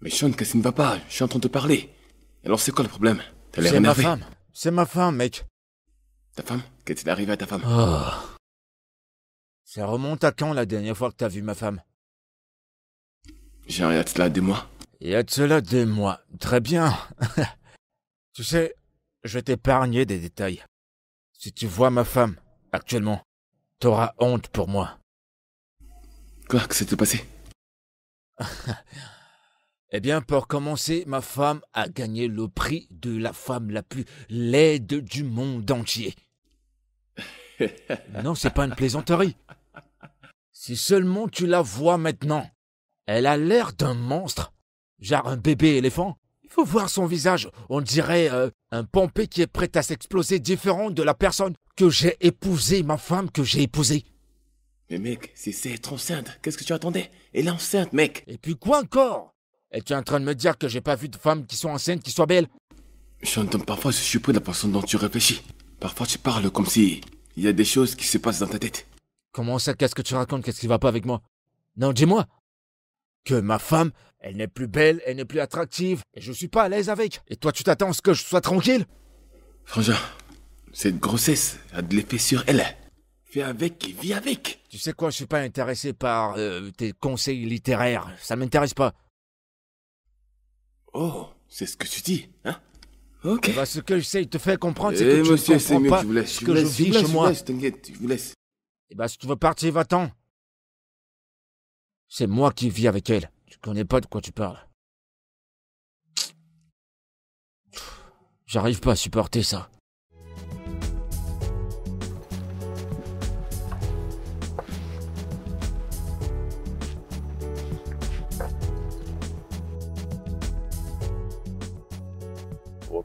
Mais Sean, qu'est-ce qui ne va pas? Je suis en train de te parler. Alors c'est quoi le problème? T'as l'air énervé. C'est ma femme, mec. Ta femme? Qu'est-ce qui est arrivé à ta femme? Ça remonte à quand la dernière fois que t'as vu ma femme? J'ai rien de cela des mois. Il y a de cela des mois. Très bien. Tu sais, je vais t'épargner des détails. Si tu vois ma femme, actuellement, t'auras honte pour moi. Quoi? Que s'est-il passé? Eh bien, pour commencer, ma femme a gagné le prix de la femme la plus laide du monde entier. Non, c'est pas une plaisanterie. Si seulement tu la vois maintenant, elle a l'air d'un monstre, genre un bébé éléphant. Il faut voir son visage, on dirait un pompé qui est prêt à s'exploser, différent de la personne que j'ai épousée, ma femme que j'ai épousée. Mais mec, c'est être enceinte, qu'est-ce que tu attendais? Elle est enceinte, mec. Et puis quoi encore? Es-tu en train de me dire que j'ai pas vu de femmes qui sont enceintes qui soient belles? J'entends parfois, je suis pas la personne dont tu réfléchis. Parfois, tu parles comme si il y a des choses qui se passent dans ta tête. Comment ça? Qu'est-ce que tu racontes? Qu'est-ce qui va pas avec moi? Non, dis-moi que ma femme, elle n'est plus belle, elle n'est plus attractive, et je suis pas à l'aise avec. Et toi, tu t'attends à ce que je sois tranquille? Franja, cette grossesse a de l'effet sur elle. Fais avec et vis avec. Tu sais quoi? Je suis pas intéressé par tes conseils littéraires. Ça m'intéresse pas. Oh, c'est ce que tu dis, hein? Ok. Bah, ce que j'essaie de te faire comprendre, c'est que tu ne comprends pas ce que je vis chez moi. T'inquiète, je vous laisse. Eh bah, si tu veux partir, va-t'en. C'est moi qui vis avec elle. Tu connais pas de quoi tu parles. J'arrive pas à supporter ça.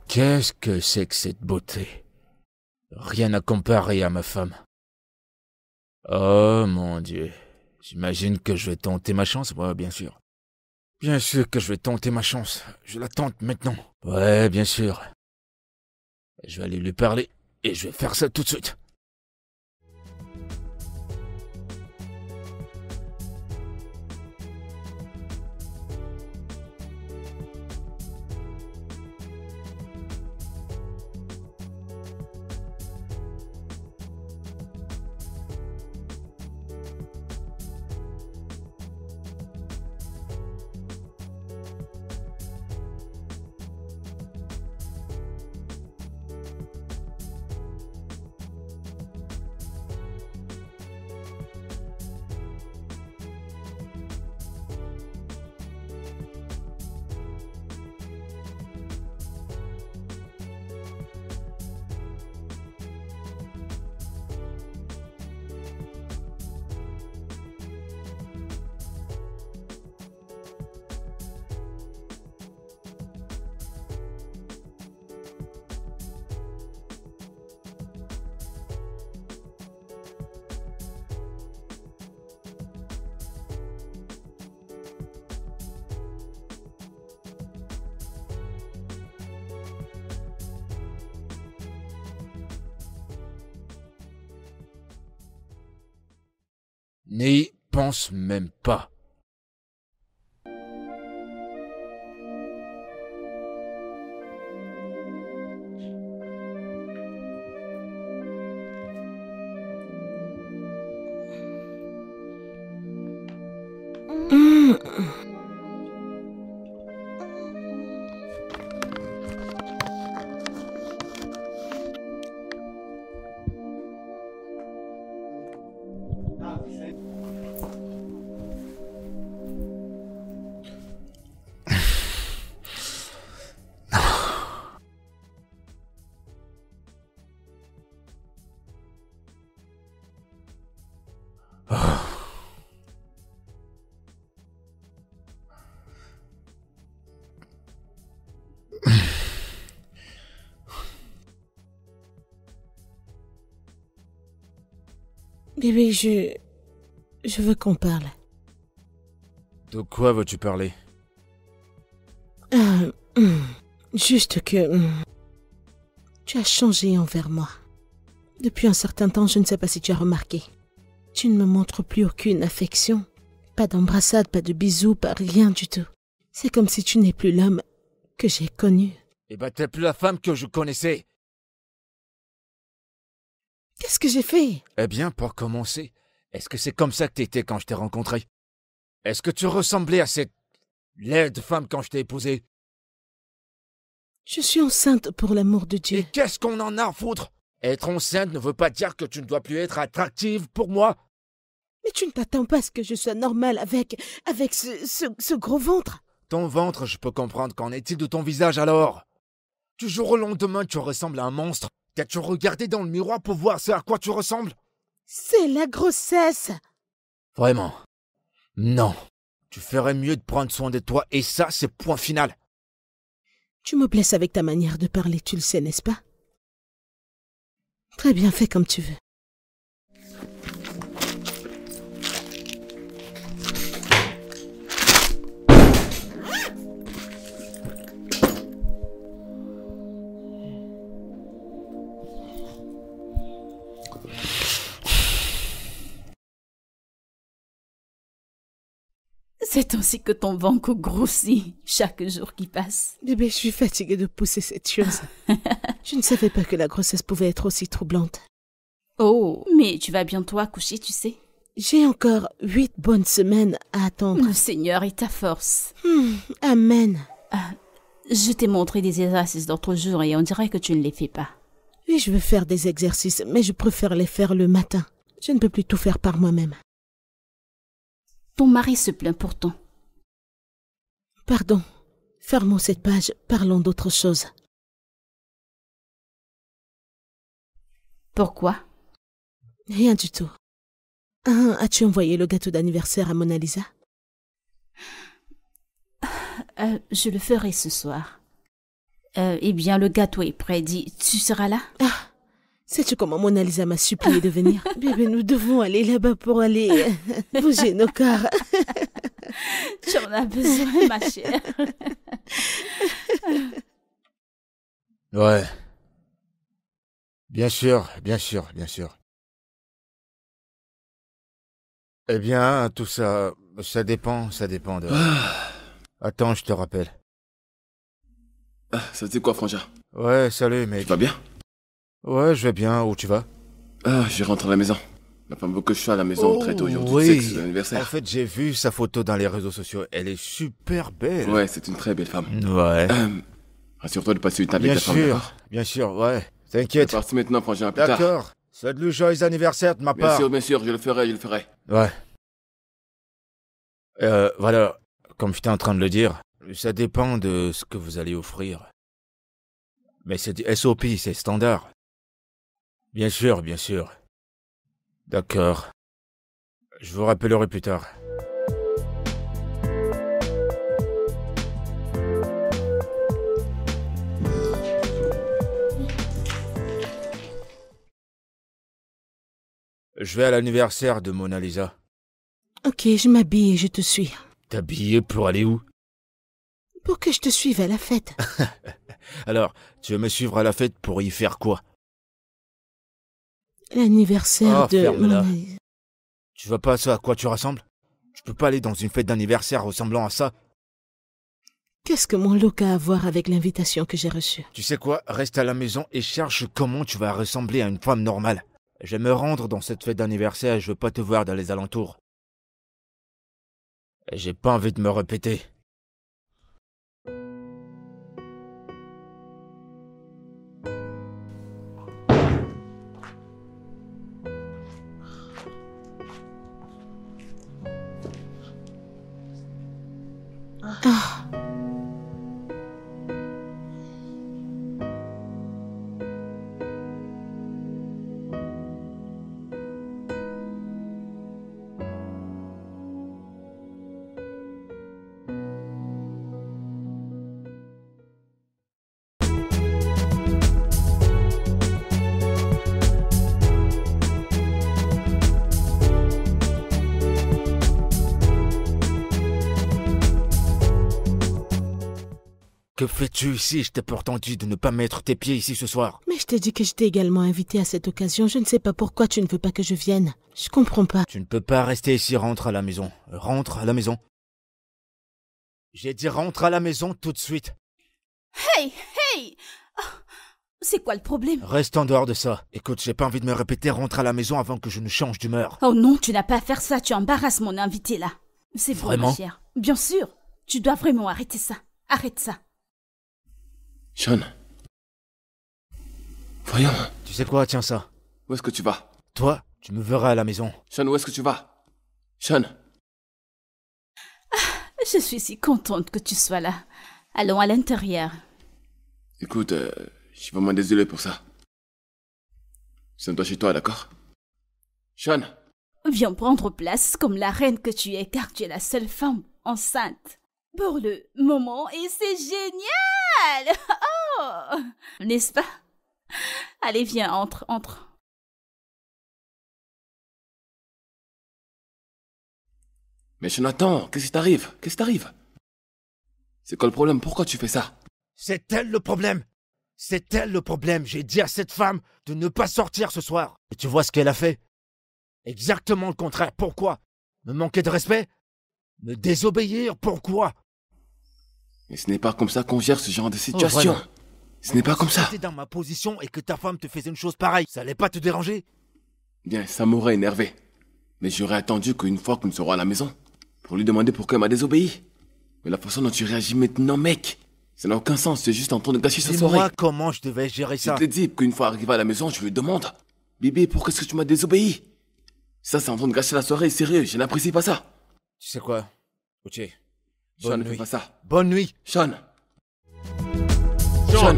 Qu'est-ce que c'est que cette beauté? Rien à comparer à ma femme. Oh mon Dieu. J'imagine que je vais tenter ma chance, moi, bien sûr. Bien sûr que je vais tenter ma chance. Je la tente maintenant. Ouais, bien sûr. Je vais aller lui parler et je vais faire ça tout de suite. N'y pense même pas. Bébé, je veux qu'on parle. De quoi veux-tu parler? Juste que... tu as changé envers moi. Depuis un certain temps, je ne sais pas si tu as remarqué. Tu ne me montres plus aucune affection. Pas d'embrassade, pas de bisous, pas rien du tout. C'est comme si tu n'es plus l'homme que j'ai connu. Eh ben, t'es plus la femme que je connaissais. Qu'est-ce que j'ai fait? Eh bien, pour commencer, est-ce que c'est comme ça que t'étais quand je t'ai rencontré? Est-ce que tu ressemblais à cette laide femme quand je t'ai épousée? Je suis enceinte pour l'amour de Dieu. Et qu'est-ce qu'on en a à foutre? Être enceinte ne veut pas dire que tu ne dois plus être attractive pour moi. Mais tu ne t'attends pas à ce que je sois normale avec ce gros ventre. Ton ventre, je peux comprendre. Qu'en est-il de ton visage alors? Du jour au lendemain, tu ressembles à un monstre. T'as-tu regardé dans le miroir pour voir ce à quoi tu ressembles? C'est la grossesse. Vraiment? Non. Tu ferais mieux de prendre soin de toi et ça, c'est point final. Tu me blesses avec ta manière de parler, tu le sais, n'est-ce pas? Très bien, fais comme tu veux. C'est ainsi que ton ventre grossit chaque jour qui passe. Bébé, je suis fatiguée de pousser cette chose. Je ne savais pas que la grossesse pouvait être aussi troublante. Oh, mais tu vas bientôt accoucher, tu sais. J'ai encore 8 bonnes semaines à attendre. Le Seigneur est ta force. Amen. Je t'ai montré des exercices d'autres jours et on dirait que tu ne les fais pas. Oui, je veux faire des exercices, mais je préfère les faire le matin. Je ne peux plus tout faire par moi-même. Ton mari se plaint pourtant. Pardon. Fermons cette page, parlons d'autre chose. Pourquoi? Rien du tout. As-tu envoyé le gâteau d'anniversaire à Mona Lisa? Je le ferai ce soir. Eh bien, le gâteau est prêt, dis, tu seras là? Sais-tu comment Mona Lisa m'a supplié de venir? Bébé, nous devons aller là-bas pour aller bouger nos corps. Tu en as besoin, ma chère. Ouais. Bien sûr. Eh bien, tout ça, ça dépend de... Attends, je te rappelle. Ça te dit quoi, Franja? Ouais, salut, mec. Tu vas bien? Ouais, je vais bien. Où tu vas? Je rentre à la maison. La femme veut que je sois à la maison très tôt aujourd'hui. Oui. Tu sais que c'est son anniversaire. En fait, j'ai vu sa photo dans les réseaux sociaux. Elle est super belle. Ouais, c'est une très belle femme. Ouais. Rassure-toi de passer une table avec la femme. Bien sûr, ouais. T'inquiète. C'est parti maintenant, Frangin, à plus tard. D'accord. Salut, joyeux anniversaire de ma part. Bien sûr, je le ferai. Ouais. Voilà, comme j'étais en train de le dire, ça dépend de ce que vous allez offrir. Mais c'est du SOP, c'est standard. Bien sûr. D'accord. Je vous rappellerai plus tard. Je vais à l'anniversaire de Mona Lisa. Ok, je m'habille et je te suis. T'habiller pour aller où? Pour que je te suive à la fête. Alors, tu veux me suivre à la fête pour y faire quoi? L'anniversaire de... ferme-la. Tu vois pas ça à quoi tu ressembles? Tu peux pas aller dans une fête d'anniversaire ressemblant à ça. Qu'est-ce que mon look a à voir avec l'invitation que j'ai reçue? Tu sais quoi? Reste à la maison et cherche comment tu vas ressembler à une femme normale. Je vais me rendre dans cette fête d'anniversaire et je veux pas te voir dans les alentours. J'ai pas envie de me répéter. Que fais-tu ici? Je t'ai pourtant dit de ne pas mettre tes pieds ici ce soir. Mais je t'ai dit que je t'ai également invité à cette occasion. Je ne sais pas pourquoi tu ne veux pas que je vienne. Je comprends pas. Tu ne peux pas rester ici, rentre à la maison. Rentre à la maison. J'ai dit rentre à la maison tout de suite. Hey, hey! C'est quoi le problème? Reste en dehors de ça. Écoute, j'ai pas envie de me répéter, rentre à la maison avant que je ne change d'humeur. Oh non, tu n'as pas à faire ça, tu embarrasses mon invité là. C'est vraiment cher. Bien sûr, tu dois vraiment arrêter ça. Arrête ça. Sean. Voyons. Tu sais quoi, tiens ça. Où est-ce que tu vas? Toi, tu me verras à la maison. Sean, où est-ce que tu vas? Sean. Ah, je suis si contente que tu sois là. Allons à l'intérieur. Écoute, je suis vraiment désolé pour ça. Sens-toi chez toi, d'accord? Sean! Viens prendre place comme la reine que tu es, car tu es la seule femme enceinte pour le moment, et c'est génial! Oh! N'est-ce pas? Allez, viens, entre, entre. Mais Jonathan, qu'est-ce qui t'arrive? Qu'est-ce qui t'arrive? C'est quoi le problème? Pourquoi tu fais ça? C'est elle le problème! C'est elle le problème, j'ai dit à cette femme de ne pas sortir ce soir. Et tu vois ce qu'elle a fait? Exactement le contraire, pourquoi? Me manquer de respect? Me désobéir, pourquoi? Mais ce n'est pas comme ça qu'on gère ce genre de situation. Oh, ce n'est pas comme ça. Si tu étais dans ma position et que ta femme te faisait une chose pareille, ça allait pas te déranger? Bien, ça m'aurait énervé. Mais j'aurais attendu qu'une fois qu'on sera à la maison, pour lui demander pourquoi elle m'a désobéi. Mais la façon dont tu réagis maintenant, mec, ça n'a aucun sens, c'est juste en train de gâcher sa soirée. Dis-moi comment je devais gérer ça. Je te dis qu'une fois arrivé à la maison, je lui demande « Bébé, pourquoi est-ce que tu m'as désobéi ?» Ça, c'est en train de gâcher la soirée, sérieux, je n'apprécie pas ça. Tu sais quoi, Oche, Sean, ne fais pas ça. Bonne nuit. Sean. Sean.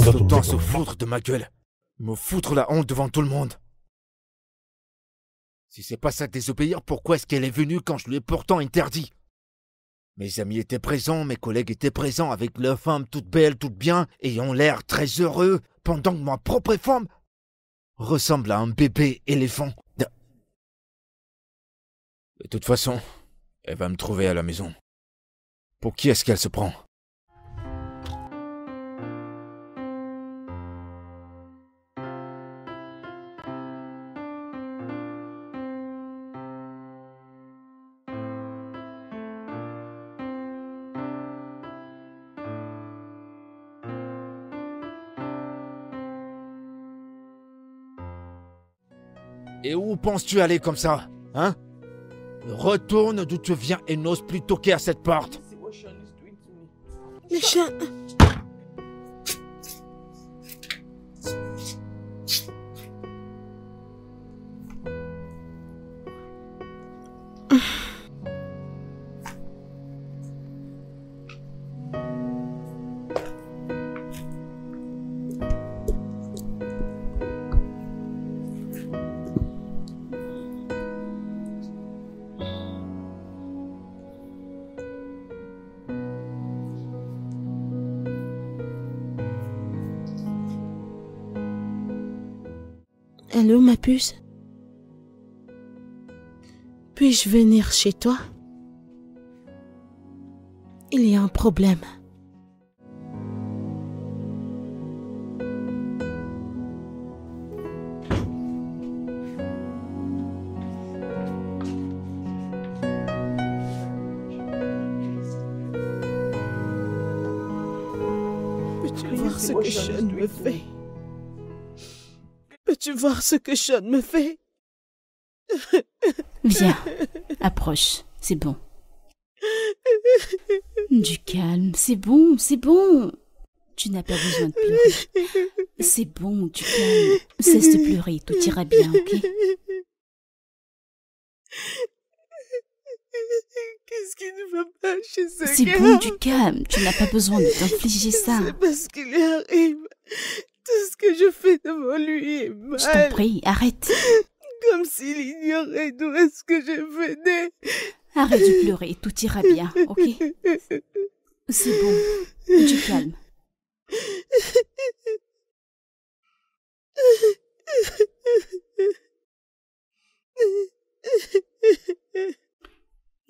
Tout le temps se foutre de ma gueule. Me foutre la honte devant tout le monde. Si c'est pas ça désobéir, pourquoi est-ce qu'elle est venue quand je lui ai pourtant interdit? Mes amis étaient présents, mes collègues étaient présents avec leur femme toute belle, toute bien, ayant l'air très heureux, pendant que ma propre femme ressemble à un bébé éléphant. De toute façon, elle va me trouver à la maison. Pour qui est-ce qu'elle se prend? Et où penses-tu aller comme ça, hein? Retourne d'où tu viens et n'ose plus toquer à cette porte. Le chien... Allô, ma puce? Puis-je venir chez toi? Il y a un problème. Peux-tu voir ce que Sean me fait? Voir ce que Sean me fait. Viens, approche, c'est bon. Du calme, c'est bon, c'est bon. Tu n'as pas besoin de pleurer. C'est bon, du calme. Cesse de pleurer, tout ira bien, ok? Qu'est-ce qui ne va pas chez ce gars? C'est bon, du calme, tu n'as pas besoin de t'infliger ça. C'est parce qu'il arrive. Tout ce que je fais devant lui est mal. Je t'en prie, arrête. Comme s'il ignorait d'où est-ce que je venais. Arrête de pleurer, tout ira bien, ok? C'est bon, du calme.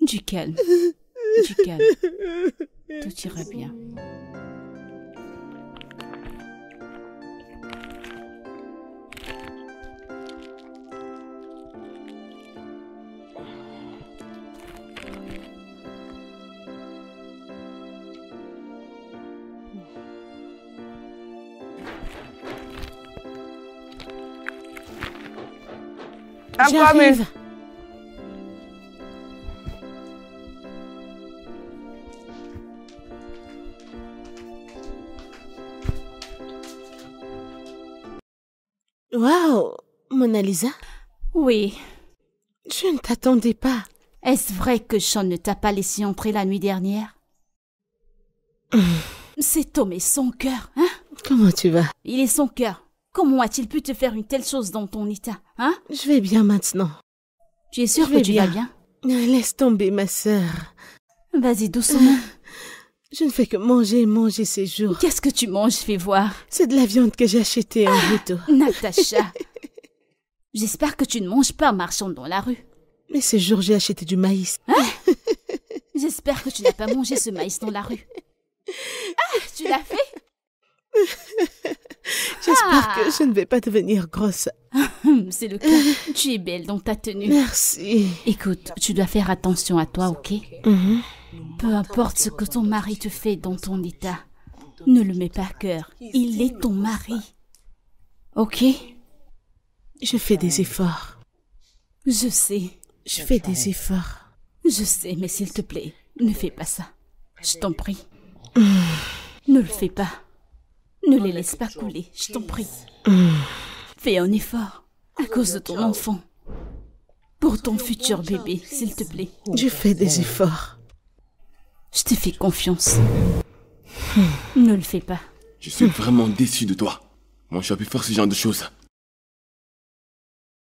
Du calme, du calme. Tout ira bien. J'arrive. Waouh, Mona Lisa. Oui. Je ne t'attendais pas. Est-ce vrai que Sean ne t'a pas laissé entrer la nuit dernière? C'est Tom et son cœur, hein? Comment tu vas? Il est son cœur. Comment a-t-il pu te faire une telle chose dans ton état, hein? Je vais bien maintenant. Tu es sûre que tu vas bien? Laisse tomber, ma sœur. Vas-y, doucement. Je ne fais que manger et manger ces jours. Qu'est-ce que tu manges, fais voir? C'est de la viande que j'ai achetée en retour. Natacha. J'espère que tu ne manges pas en marchant dans la rue. Mais ces jours, j'ai acheté du maïs. Hein? J'espère que tu n'as pas mangé ce maïs dans la rue. Ah, tu l'as fait? J'espère que je ne vais pas devenir grosse. C'est le cas. Tu es belle dans ta tenue. Merci. Écoute, tu dois faire attention à toi, ok? Peu importe ce que ton mari te fait dans ton état, ne le mets pas à cœur. Il est ton mari. Ok? Je fais des efforts. Je sais. Je fais des efforts. Je sais, mais s'il te plaît, ne fais pas ça. Je t'en prie. Ne le fais pas. Ne les laisse pas couler, je t'en prie. Fais un effort, à cause de ton enfant. Pour ton futur bébé, s'il te plaît. Je fais des efforts. Je te fais confiance. Ne le fais pas. Je suis vraiment déçu de toi. Moi, j'ai pu faire ce genre de choses.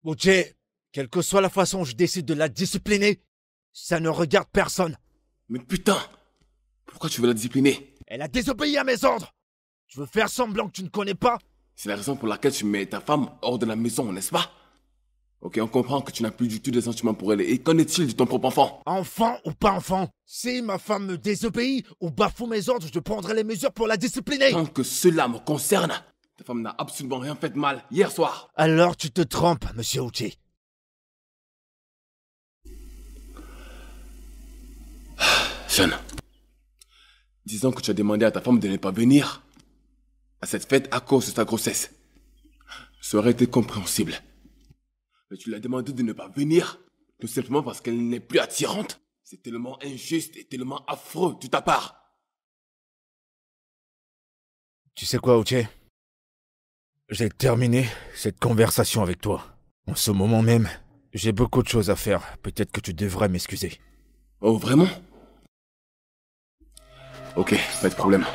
Oche, quelle que soit la façon dont je décide de la discipliner, ça ne regarde personne. Mais putain, pourquoi tu veux la discipliner? Elle a désobéi à mes ordres. Tu veux faire semblant que tu ne connais pas? C'est la raison pour laquelle tu mets ta femme hors de la maison, n'est-ce pas? Ok, on comprend que tu n'as plus du tout des sentiments pour elle. Et qu'en est-il de ton propre enfant? Enfant ou pas enfant? Si ma femme me désobéit ou bafoue mes ordres, je prendrai les mesures pour la discipliner. Tant que cela me concerne, ta femme n'a absolument rien fait de mal hier soir. Alors tu te trompes, monsieur Oti. Sean, disons que tu as demandé à ta femme de ne pas venir à cette fête à cause de ta grossesse. Ça aurait été compréhensible. Mais tu l'as demandé de ne pas venir, tout simplement parce qu'elle n'est plus attirante. C'est tellement injuste et tellement affreux de ta part. Tu sais quoi, Oche? J'ai terminé cette conversation avec toi. En ce moment même, j'ai beaucoup de choses à faire. Peut-être que tu devrais m'excuser. Oh, vraiment? Ok, pas de problème.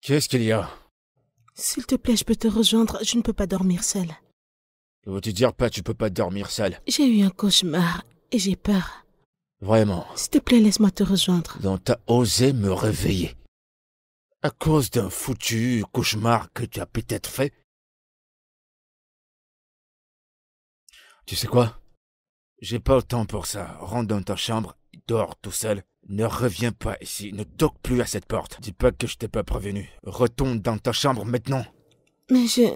Qu'est-ce qu'il y a? S'il te plaît, je peux te rejoindre, je ne peux pas dormir seule. Je veux te dire pas, tu peux pas dormir seule. J'ai eu un cauchemar et j'ai peur. Vraiment? S'il te plaît, laisse-moi te rejoindre. Donc t'as osé me réveiller. À cause d'un foutu cauchemar que tu as peut-être fait? Tu sais quoi? J'ai pas le temps pour ça. Rentre dans ta chambre, dors tout seul. Ne reviens pas ici, ne toque plus à cette porte. Dis pas que je t'ai pas prévenu. Retourne dans ta chambre maintenant. Mais je...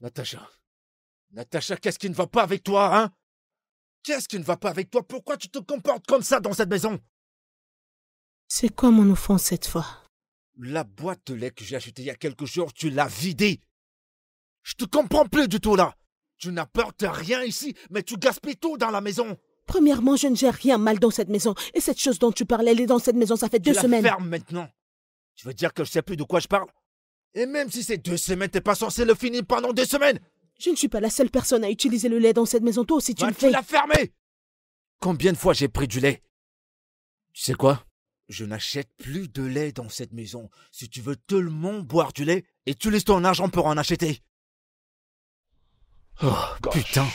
Natacha, qu'est-ce qui ne va pas avec toi, hein? Qu'est-ce qui ne va pas avec toi? Pourquoi tu te comportes comme ça dans cette maison? C'est quoi mon offense cette fois? La boîte de lait que j'ai achetée il y a quelques jours, tu l'as vidée. Je te comprends plus du tout là. Tu n'apportes rien ici, mais tu gaspilles tout dans la maison. Premièrement, je ne gère rien mal dans cette maison. Et cette chose dont tu parlais, elle est dans cette maison, ça fait 2 semaines. Tu la fermes maintenant. Tu veux dire que je sais plus de quoi je parle? Et même si c'est 2 semaines, t'es pas censé le finir pendant 2 semaines. Je ne suis pas la seule personne à utiliser le lait dans cette maison. Toi aussi, tu le fais. Tu l'as fermé. Combien de fois j'ai pris du lait? Tu sais quoi? Je n'achète plus de lait dans cette maison. Si tu veux tellement boire du lait, et tu laisses ton argent pour en acheter. Oh, putain.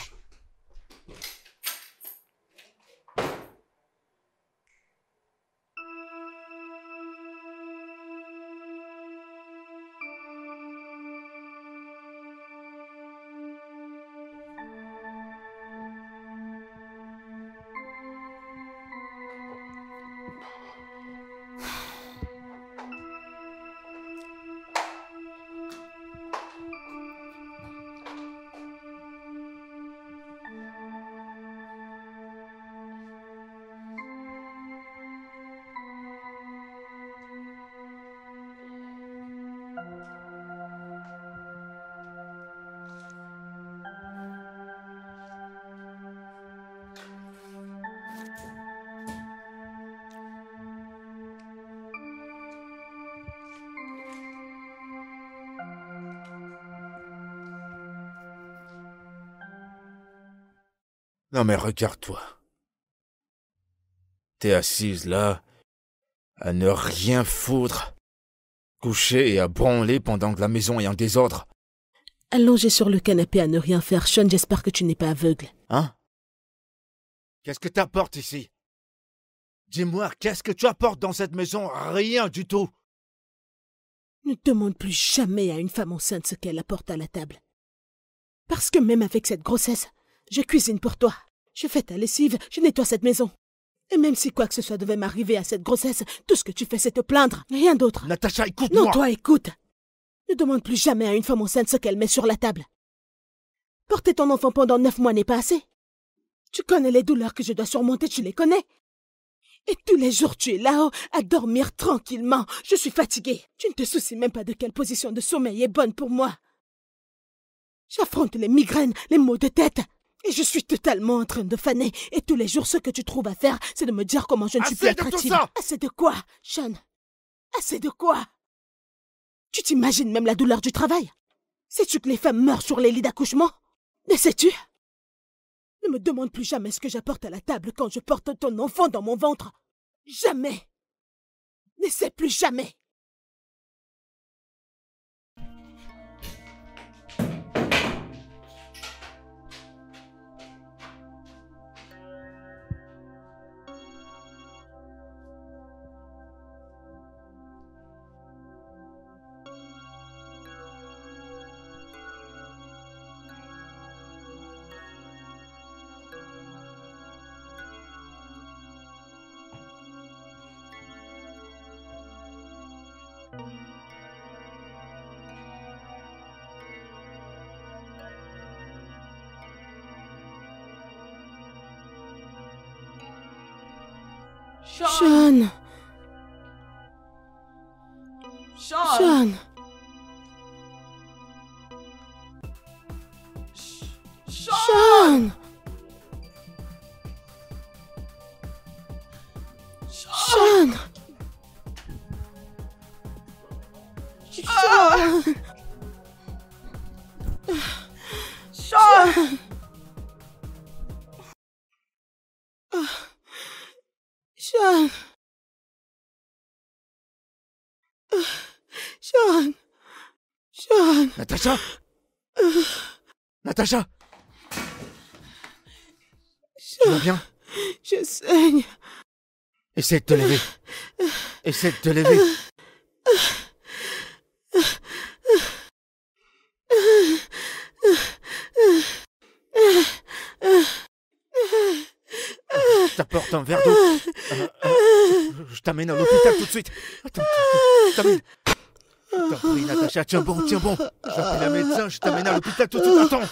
Non mais regarde-toi. T'es assise là, à ne rien foutre, couchée et à branler pendant que la maison est en désordre. Allongée sur le canapé à ne rien faire, Sean, j'espère que tu n'es pas aveugle. Hein? Qu'est-ce que t'apportes ici? Dis-moi, qu'est-ce que tu apportes dans cette maison? Rien du tout. Ne demande plus jamais à une femme enceinte ce qu'elle apporte à la table. Parce que même avec cette grossesse, je cuisine pour toi, je fais ta lessive, je nettoie cette maison. Et même si quoi que ce soit devait m'arriver à cette grossesse, tout ce que tu fais c'est te plaindre, rien d'autre. Natacha, écoute-moi. Non, toi, écoute. Ne demande plus jamais à une femme enceinte ce qu'elle met sur la table. Porter ton enfant pendant 9 mois n'est pas assez. Tu connais les douleurs que je dois surmonter, tu les connais. Et tous les jours tu es là-haut, à dormir tranquillement. Je suis fatiguée. Tu ne te soucies même pas de quelle position de sommeil est bonne pour moi. J'affronte les migraines, les maux de tête. Et je suis totalement en train de faner. Et tous les jours, ce que tu trouves à faire, c'est de me dire comment je ne suis plus attractive. Assez de quoi, Sean? Assez de quoi? Tu t'imagines même la douleur du travail? Sais-tu que les femmes meurent sur les lits d'accouchement? Ne sais-tu? Ne me demande plus jamais ce que j'apporte à la table quand je porte ton enfant dans mon ventre. Jamais. N'essaie plus jamais. Sean. Sean. Sean. Sean. Sean. John. Natacha. Natacha. Tu vas bien? Je saigne. Essaie de te lever. Essaie de te lever. Je t'apporte un verre d'eau. Je t'amène à l'hôpital tout de suite. Attends, je t'amène. t'en prie, Natacha, tiens bon, tiens bon. J'appelle un médecin, je t'amène à l'hôpital tout de suite, attends.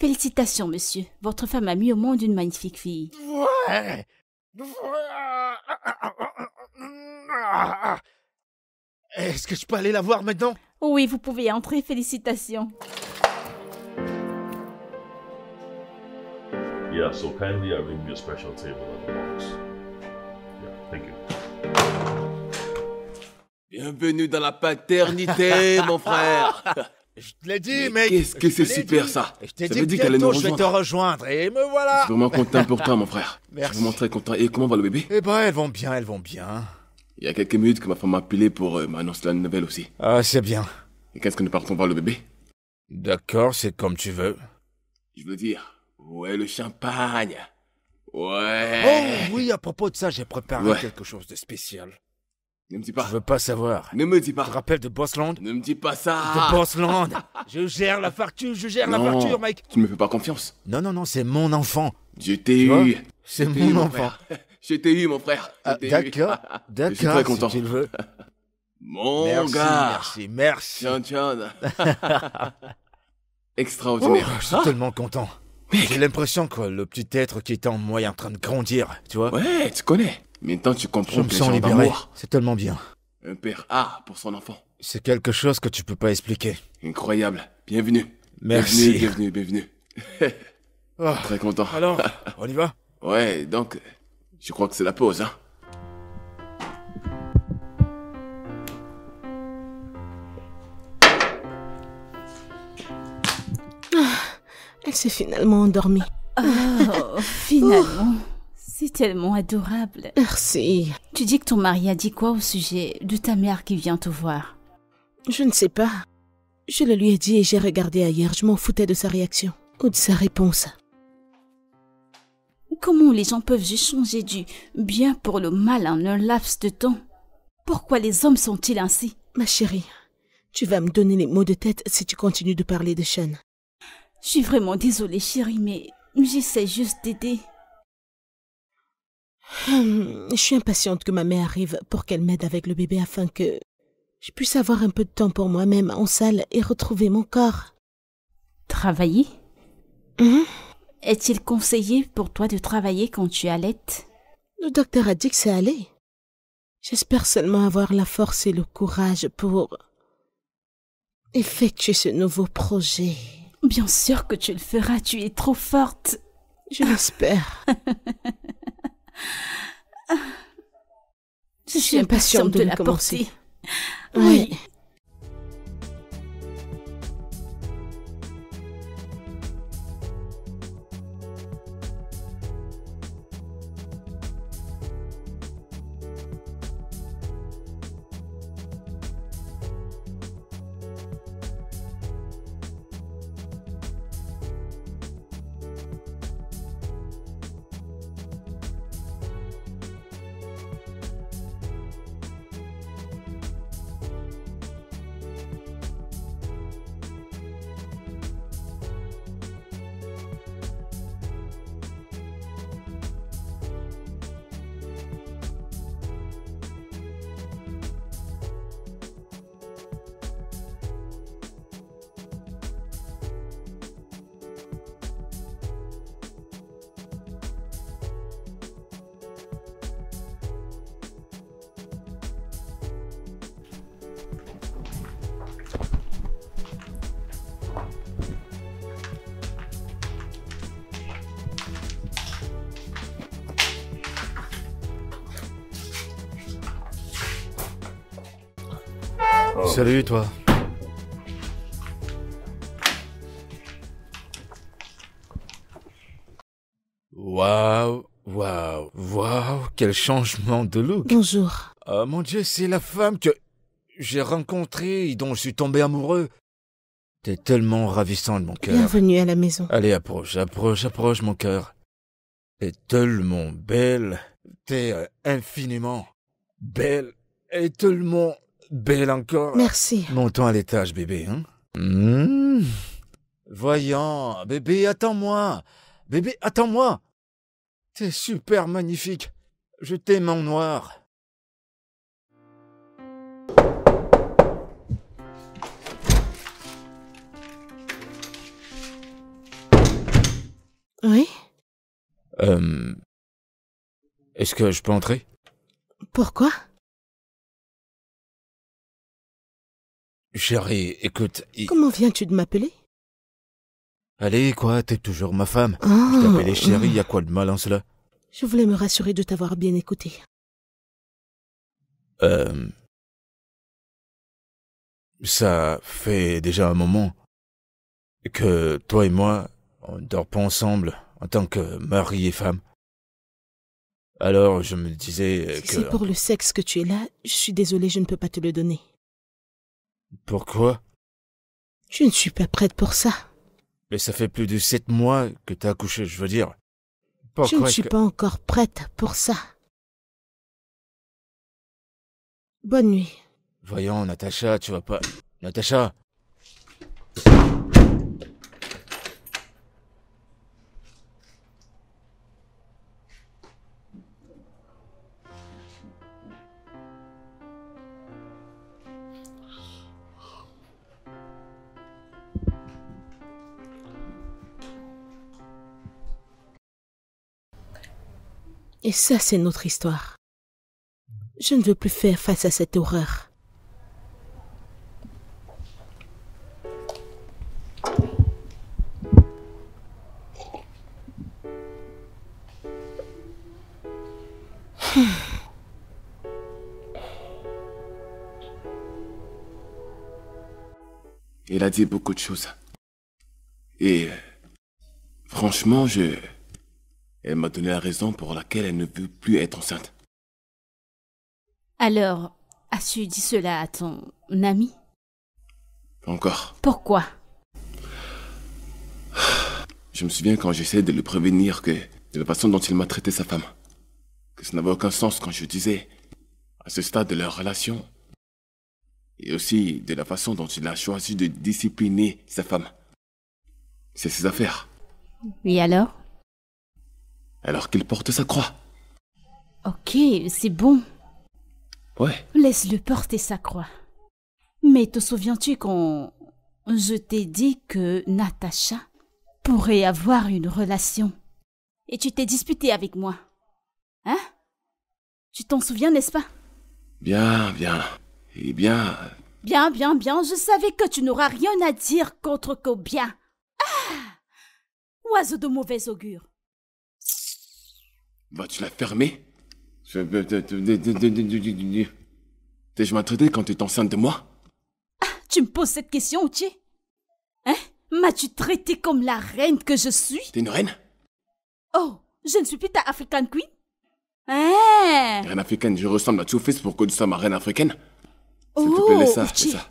Félicitations, monsieur. Votre femme a mis au monde une magnifique fille. Ouais. Est-ce que je peux aller la voir maintenant? Oui, vous pouvez entrer. Félicitations. Yeah, so kindly arrange your special table on the box. Yeah, thank you. Bienvenue dans la paternité, mon frère. Je te l'ai dit, mec! Qu'est-ce que c'est super, ça! Je t'ai dit qu'elle allait nous rejoindre. Je vais te rejoindre, et me voilà! Je suis vraiment content pour toi, mon frère. Merci. Je suis vraiment très content. Et comment va le bébé? Eh ben, elles vont bien, elles vont bien. Il y a quelques minutes que ma femme m'a appelé pour m'annoncer la nouvelle aussi. Ah, c'est bien. Et qu'est-ce que nous partons voir le bébé? D'accord, c'est comme tu veux. Je veux dire, où est le champagne? Ouais! Oh, oui, à propos de ça, j'ai préparé quelque chose de spécial. Ne me dis pas. Je veux pas savoir. Ne me dis pas. Tu te rappelles de Bossland? Ne me dis pas ça. De Bossland. Je gère la facture, je gère la facture, mec. Tu me fais pas confiance. Non, non, non, c'est mon enfant. Je t'ai eu. C'est mon enfant. Je t'ai eu, mon frère. D'accord, d'accord. Je suis très content. Si tu le veux. Mon gars. Merci, merci. John. Extraordinaire. Oh, je suis tellement content. J'ai l'impression que le petit être qui est en moi est en train de grandir, tu vois. Ouais, tu connais. Maintenant, tu comprends que je me sens libéré. C'est tellement bien. Un père A pour son enfant. C'est quelque chose que tu peux pas expliquer. Incroyable. Bienvenue. Merci. Bienvenue, bienvenue, bienvenue. Oh. Très content. Alors, on y va? Ouais, donc, je crois que c'est la pause, hein. Elle s'est finalement endormie. Oh, finalement. C'est tellement adorable. Merci. Tu dis que ton mari a dit quoi au sujet de ta mère qui vient te voir? Je ne sais pas. Je le lui ai dit et j'ai regardé ailleurs. Je m'en foutais de sa réaction ou de sa réponse. Comment les gens peuvent juste changer du bien pour le mal en un laps de temps? Pourquoi les hommes sont-ils ainsi? Ma chérie, tu vas me donner les maux de tête si tu continues de parler de Sean. Je suis vraiment désolée, chérie, mais j'essaie juste d'aider. Je suis impatiente que ma mère arrive pour qu'elle m'aide avec le bébé afin que je puisse avoir un peu de temps pour moi-même en salle et retrouver mon corps. Travailler? Est-il conseillé pour toi de travailler quand tu allaites? Le docteur a dit que c'est allé. J'espère seulement avoir la force et le courage pour effectuer ce nouveau projet. Bien sûr que tu le feras, tu es trop forte. Je l'espère. Je suis impatiente de la porter. Oui. Salut, toi. Waouh, waouh, waouh, quel changement de look. Bonjour. Oh mon Dieu, c'est la femme que j'ai rencontrée et dont je suis tombé amoureux. T'es tellement ravissante, mon cœur. Bienvenue à la maison. Allez, approche, approche, approche, mon cœur. T'es tellement belle. T'es infiniment belle. Et tellement belle encore. Merci. Montons à l'étage, bébé. Hein? Mmh. Voyons, bébé, attends-moi. Bébé, attends-moi. T'es super magnifique. Je t'aime en noir. Oui? Est-ce que je peux entrer? Pourquoi? Chérie, écoute... Comment viens-tu de m'appeler? Allez, quoi, t'es toujours ma femme. Oh. Je t'appelais chérie, y a quoi de mal en cela? Je voulais me rassurer de t'avoir bien écouté. Ça fait déjà un moment que toi et moi, on ne dort pas ensemble en tant que mari et femme. Alors je me disais que... Si c'est pour le sexe que tu es là, je suis désolée, je ne peux pas te le donner. Pourquoi? Je ne suis pas prête pour ça. Mais ça fait plus de 7 mois que t'as accouché, je veux dire. Pourquoi je ne suis pas encore prête pour ça. Bonne nuit. Voyons, Natacha, tu vas pas... Natacha! Et ça, c'est notre histoire. Je ne veux plus faire face à cette horreur. Il a dit beaucoup de choses. Et franchement, elle m'a donné la raison pour laquelle elle ne veut plus être enceinte. Alors, as-tu dit cela à ton ami? Encore. Pourquoi? Je me souviens quand j'essayais de le prévenir que de la façon dont il m'a traité sa femme. Que ça n'avait aucun sens quand je disais, à ce stade de leur relation. Et aussi de la façon dont il a choisi de discipliner sa femme. C'est ses affaires. Et alors? Alors qu'il porte sa croix. Ok, c'est bon. Ouais. Laisse-le porter sa croix. Mais te souviens-tu quand je t'ai dit que Natacha pourrait avoir une relation? Et tu t'es disputée avec moi. Hein? Tu t'en souviens, n'est-ce pas? Bien, bien. Et bien... Bien, je savais que tu n'auras rien à dire contre Kobia. Ah! Oiseau de mauvais augure. Vas-tu la fermer? T'es-je maltraité quand tu es enceinte de moi? Ah, tu me poses cette question, Oche? Hein? M'as-tu traité comme la reine que je suis? T'es une reine? Oh, je ne suis plus ta African Queen? Hein? Reine africaine, je ressemble à Two-Face pour que tu sois ma reine africaine? S'il te plaît, laisse ça, laisse ça.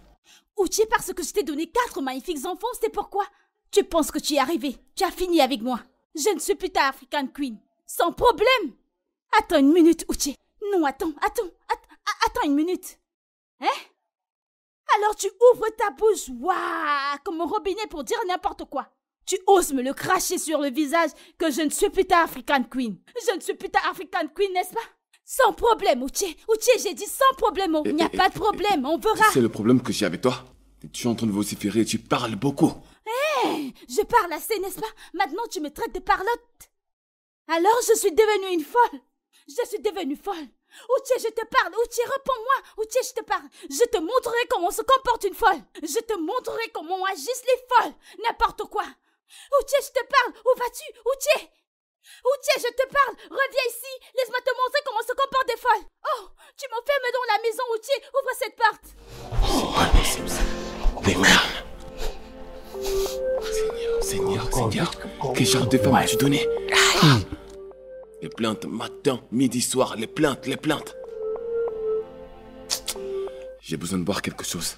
Oche, parce que je t'ai donné 4 magnifiques enfants, c'est pourquoi? Tu penses que tu es arrivée, tu as fini avec moi. Je ne suis plus ta African Queen. Sans problème. Attends une minute, Oche. Non, attends une minute. Hein? Alors tu ouvres ta bouche, waouh, comme un robinet pour dire n'importe quoi. Tu oses me le cracher sur le visage que je ne suis plus ta African Queen. Je ne suis plus ta African Queen, n'est-ce pas? Sans problème, Oche. Oche, j'ai dit sans problème. Il n'y a pas de problème, on verra. C'est le problème que j'ai avec toi. Tu es en train de vociférer et tu parles beaucoup. Hé, je parle assez, n'est-ce pas? Maintenant, tu me traites de parlotte. Alors je suis devenue une folle. Je suis devenue folle. Oche, je te parle. Oche, réponds-moi. Oche, je te parle. Je te montrerai comment se comporte une folle. Je te montrerai comment agissent les folles. N'importe quoi. Oche, je te parle. Où vas-tu? Oche. Oche, je te parle. Reviens ici. Laisse-moi te montrer comment se comportent des folles. Oh, tu m'enfermes dans la maison, Oche. Ouvre cette porte. Oh, c'est pas possible ça. Des merdes. Seigneur, quel genre de femme as-tu donné? Les plaintes, matin, midi, soir, les plaintes. J'ai besoin de boire quelque chose.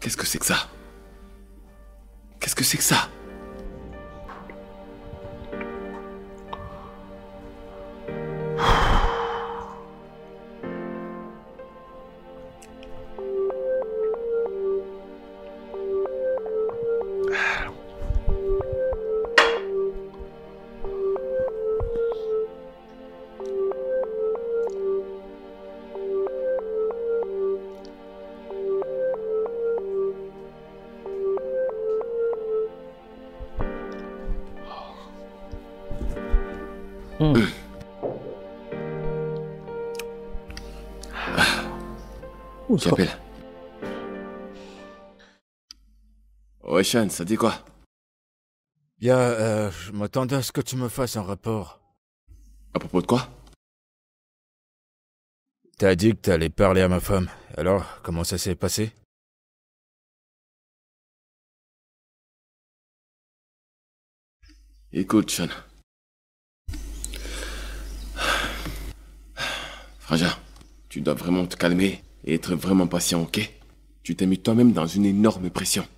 Qu'est-ce que c'est que ça? Qu'est-ce que c'est que ça? Qui appelle? Ouais, Sean, ça dit quoi? Bien, je m'attendais à ce que tu me fasses un rapport. À propos de quoi? T'as dit que t'allais parler à ma femme. Alors, comment ça s'est passé? Écoute, Sean. Franja, tu dois vraiment te calmer. Et être vraiment patient, ok? Tu t'es mis toi-même dans une énorme pression.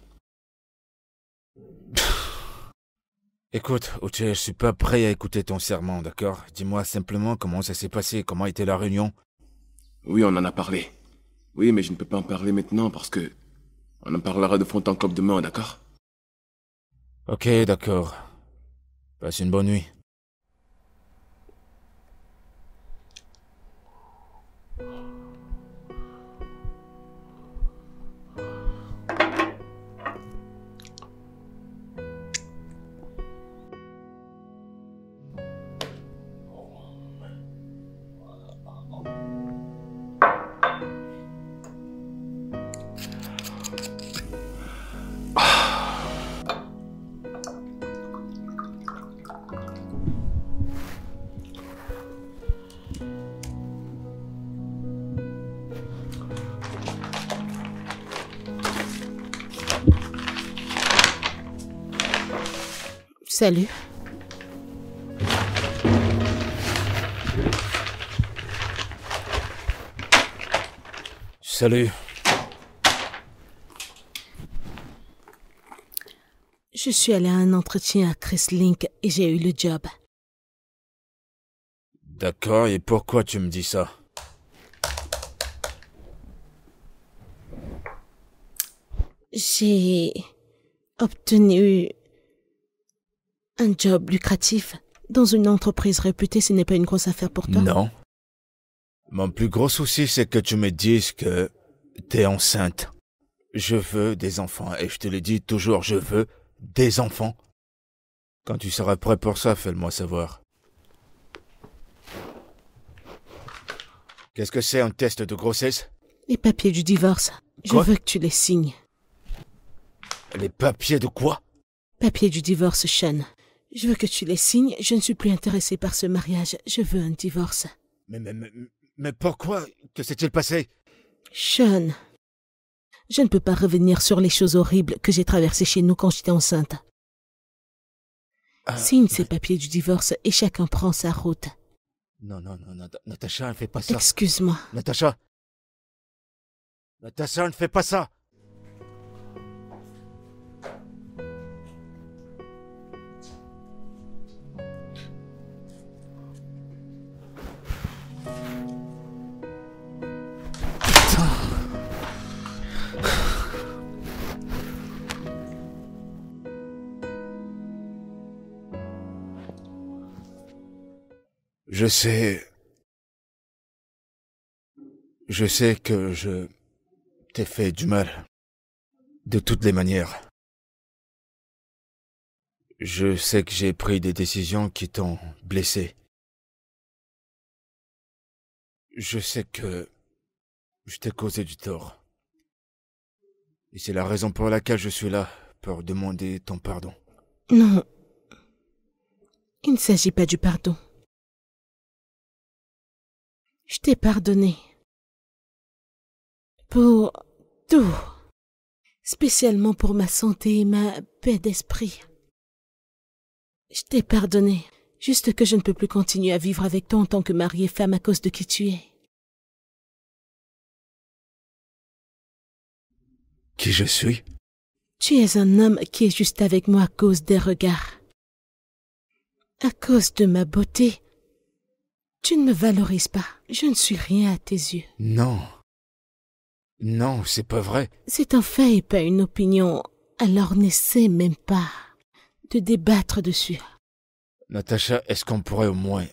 Écoute, Oche, je suis pas prêt à écouter ton serment, d'accord? Dis-moi simplement comment ça s'est passé, comment était la réunion? Oui, on en a parlé. Oui, mais je ne peux pas en parler maintenant parce que... on en parlera de fond en comble demain, d'accord? Ok, d'accord. Passe une bonne nuit. Salut. Salut. Je suis allée à un entretien à Chris Link et j'ai eu le job. D'accord, et pourquoi tu me dis ça? J'ai obtenu... un job lucratif dans une entreprise réputée, ce n'est pas une grosse affaire pour toi? Non. Mon plus gros souci, c'est que tu me dises que t'es enceinte. Je veux des enfants, et je te le dis toujours, je veux des enfants. Quand tu seras prêt pour ça, fais-le-moi savoir. Qu'est-ce que c'est un test de grossesse? Les papiers du divorce. Quoi? Je veux que tu les signes. Les papiers de quoi? Papiers du divorce, Sean. Je veux que tu les signes, je ne suis plus intéressée par ce mariage, je veux un divorce. Mais pourquoi? Que s'est-il passé? Sean, je ne peux pas revenir sur les choses horribles que j'ai traversées chez nous quand j'étais enceinte. Signe ces papiers du divorce et chacun prend sa route. Non, Natacha, ne fais pas ça. Excuse-moi. Natacha, ne fais pas ça. Je sais que je t'ai fait du mal, de toutes les manières. Je sais que j'ai pris des décisions qui t'ont blessé. Je sais que je t'ai causé du tort. Et c'est la raison pour laquelle je suis là, pour demander ton pardon. Non, il ne s'agit pas du pardon. Je t'ai pardonné. pour tout, spécialement pour ma santé et ma paix d'esprit. Je t'ai pardonné, juste que je ne peux plus continuer à vivre avec toi en tant que mari et femme à cause de qui tu es. Qui je suis? Tu es un homme qui est juste avec moi à cause des regards. À cause de ma beauté, tu ne me valorises pas. Je ne suis rien à tes yeux. Non. Non, c'est pas vrai. C'est un fait et pas une opinion, alors n'essaie même pas de débattre dessus. Natacha, est-ce qu'on pourrait au moins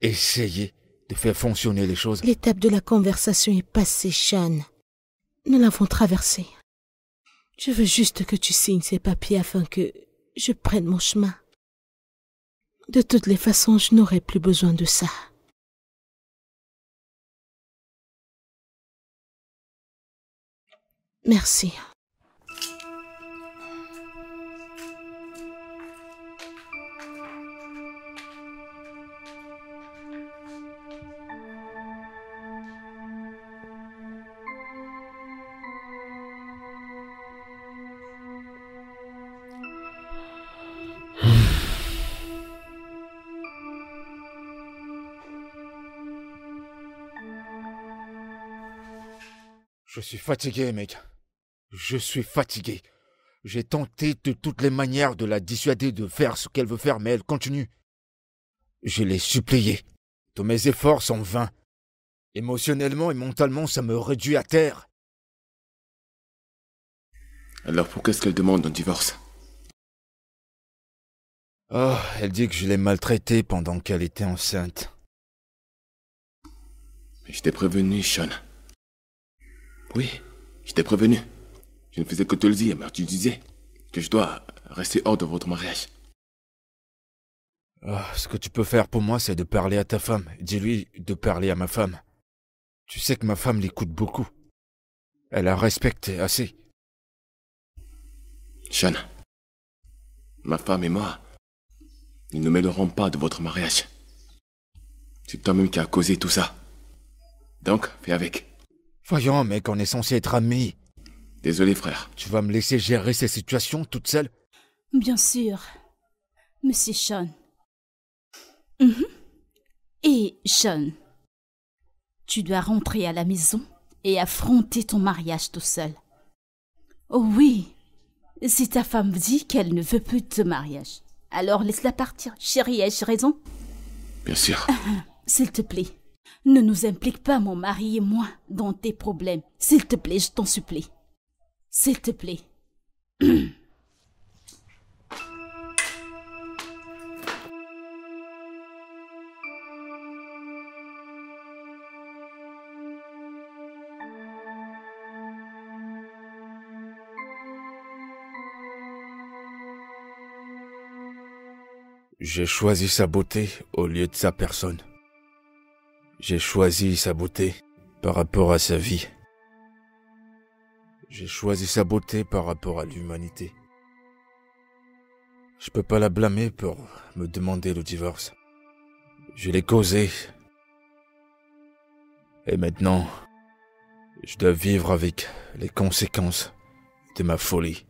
essayer de faire fonctionner les choses? L'étape de la conversation est passée, Sean. Nous l'avons traversée. Je veux juste que tu signes ces papiers afin que je prenne mon chemin. De toutes les façons, je n'aurai plus besoin de ça. Merci. Je suis fatigué, mec. Je suis fatigué. J'ai tenté de toutes les manières de la dissuader de faire ce qu'elle veut faire, mais elle continue. Je l'ai supplié. Tous mes efforts sont vains. Émotionnellement et mentalement, ça me réduit à terre. Alors pourquoi est-ce qu'elle demande un divorce? Oh, elle dit que je l'ai maltraitée pendant qu'elle était enceinte. Je t'ai prévenu, Sean. Oui, je t'ai prévenu. Je ne faisais que te le dire, mais tu disais que je dois rester hors de votre mariage. Oh, ce que tu peux faire pour moi, c'est de parler à ta femme. Dis-lui de parler à ma femme. Tu sais que ma femme l'écoute beaucoup. Elle la respecte assez. Sean, ma femme et moi, nous ne mêlerons pas de votre mariage. C'est toi-même qui as causé tout ça. Donc, fais avec. Voyons, mec, on est censé être amis. Désolé, frère. Tu vas me laisser gérer ces situations toute seule? Bien sûr, monsieur Sean. Et Sean, tu dois rentrer à la maison et affronter ton mariage tout seul. Oh oui, si ta femme dit qu'elle ne veut plus de ce mariage, alors laisse-la partir. Chérie, ai-je raison? Bien sûr. S'il te plaît. Ne nous implique pas, mon mari et moi, dans tes problèmes. S'il te plaît, je t'en supplie. S'il te plaît. J'ai choisi sa beauté au lieu de sa personne. J'ai choisi sa beauté par rapport à sa vie. J'ai choisi sa beauté par rapport à l'humanité. Je peux pas la blâmer pour me demander le divorce. Je l'ai causé. Et maintenant, je dois vivre avec les conséquences de ma folie.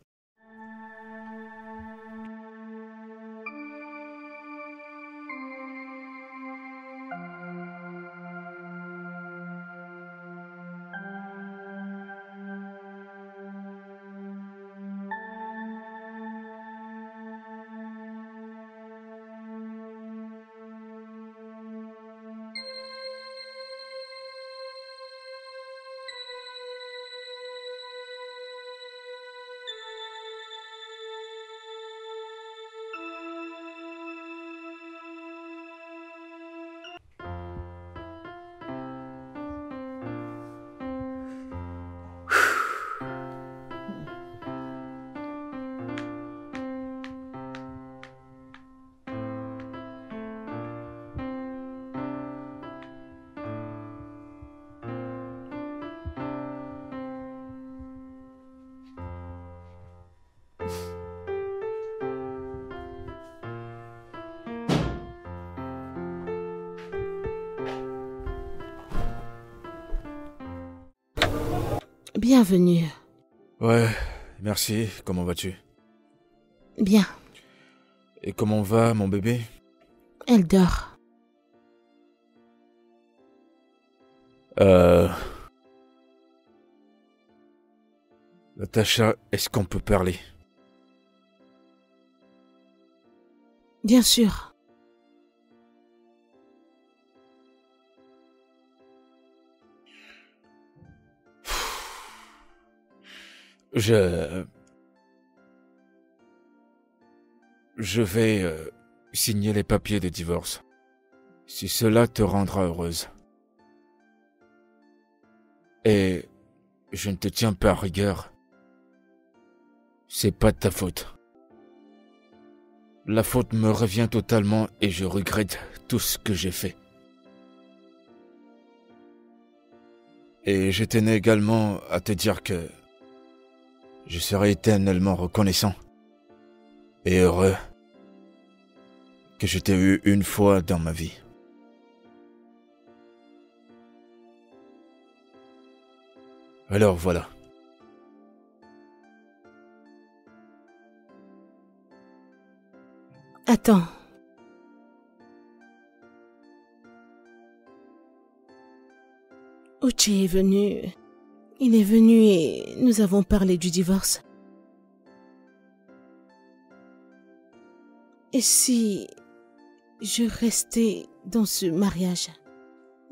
Bienvenue. Ouais, merci. Comment vas-tu? Bien. Et comment va mon bébé? Elle dort. Natacha, est-ce qu'on peut parler? Bien sûr. Je vais signer les papiers de divorce. Si cela te rendra heureuse. Et je ne te tiens pas à rigueur. C'est pas de ta faute. La faute me revient totalement et je regrette tout ce que j'ai fait. Et je tenais également à te dire que je serai éternellement reconnaissant et heureux que je t'ai eu une fois dans ma vie. Alors voilà. Attends. Oche est venu. Il est venu et nous avons parlé du divorce. Et si je restais dans ce mariage?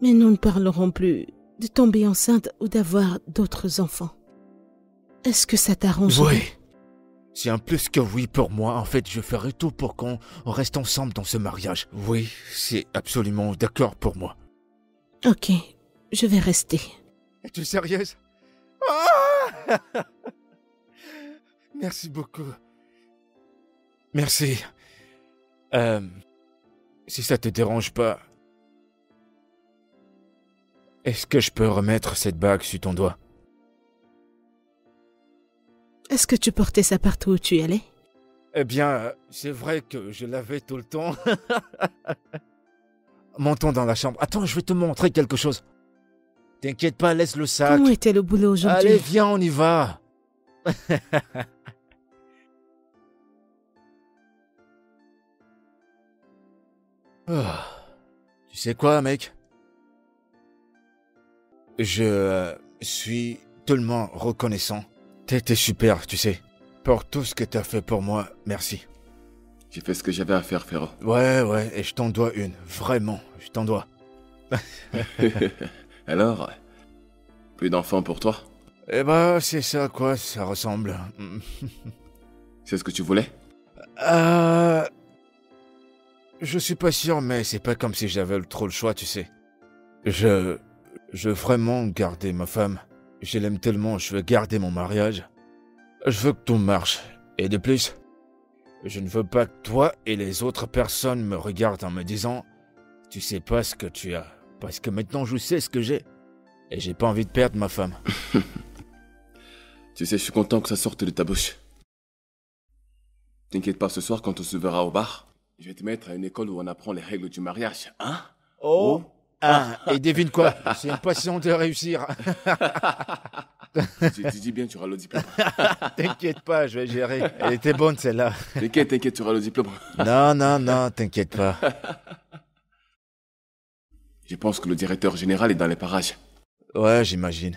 Mais nous ne parlerons plus de tomber enceinte ou d'avoir d'autres enfants. Est-ce que ça t'arrange? Oui. C'est un plus que oui pour moi. En fait, je ferai tout pour qu'on reste ensemble dans ce mariage. Oui, c'est absolument d'accord pour moi. Ok, je vais rester. Es-tu sérieuse? Ah! Merci beaucoup. Merci. Si ça te dérange pas, est-ce que je peux remettre cette bague sur ton doigt? Est-ce que tu portais ça partout où tu allais? Eh bien, c'est vrai que je l'avais tout le temps. Montons dans la chambre. Attends, je vais te montrer quelque chose. T'inquiète pas, laisse le sac. Comment était le boulot aujourd'hui? Allez, viens, on y va. Oh. Tu sais quoi, mec? Je suis tellement reconnaissant. T'étais super, tu sais. Pour tout ce que t'as fait pour moi, merci. J'ai fait ce que j'avais à faire, Ferro. Ouais, ouais, et je t'en dois une. Vraiment, je t'en dois. Alors, plus d'enfants pour toi? Eh ben, c'est ça, quoi, ça ressemble. C'est ce que tu voulais? Je suis pas sûr, mais c'est pas comme si j'avais trop le choix, tu sais. Je veux vraiment garder ma femme. Je l'aime tellement, je veux garder mon mariage. Je veux que tout marche. Et de plus, je ne veux pas que toi et les autres personnes me regardent en me disant « Tu sais pas ce que tu as. » Parce que maintenant, je sais ce que j'ai. Et j'ai pas envie de perdre ma femme. Tu sais, je suis content que ça sorte de ta bouche. T'inquiète pas, ce soir, quand on se verra au bar, je vais te mettre à une école où on apprend les règles du mariage, hein? Oh, oh. Ah, et devine quoi? C'est une passion de réussir. Tu dis bien, tu auras le diplôme. T'inquiète pas, je vais gérer. Elle était bonne celle-là. T'inquiète, t'inquiète, tu auras le diplôme. Non, non, non, t'inquiète pas. Je pense que le directeur général est dans les parages. Ouais, j'imagine.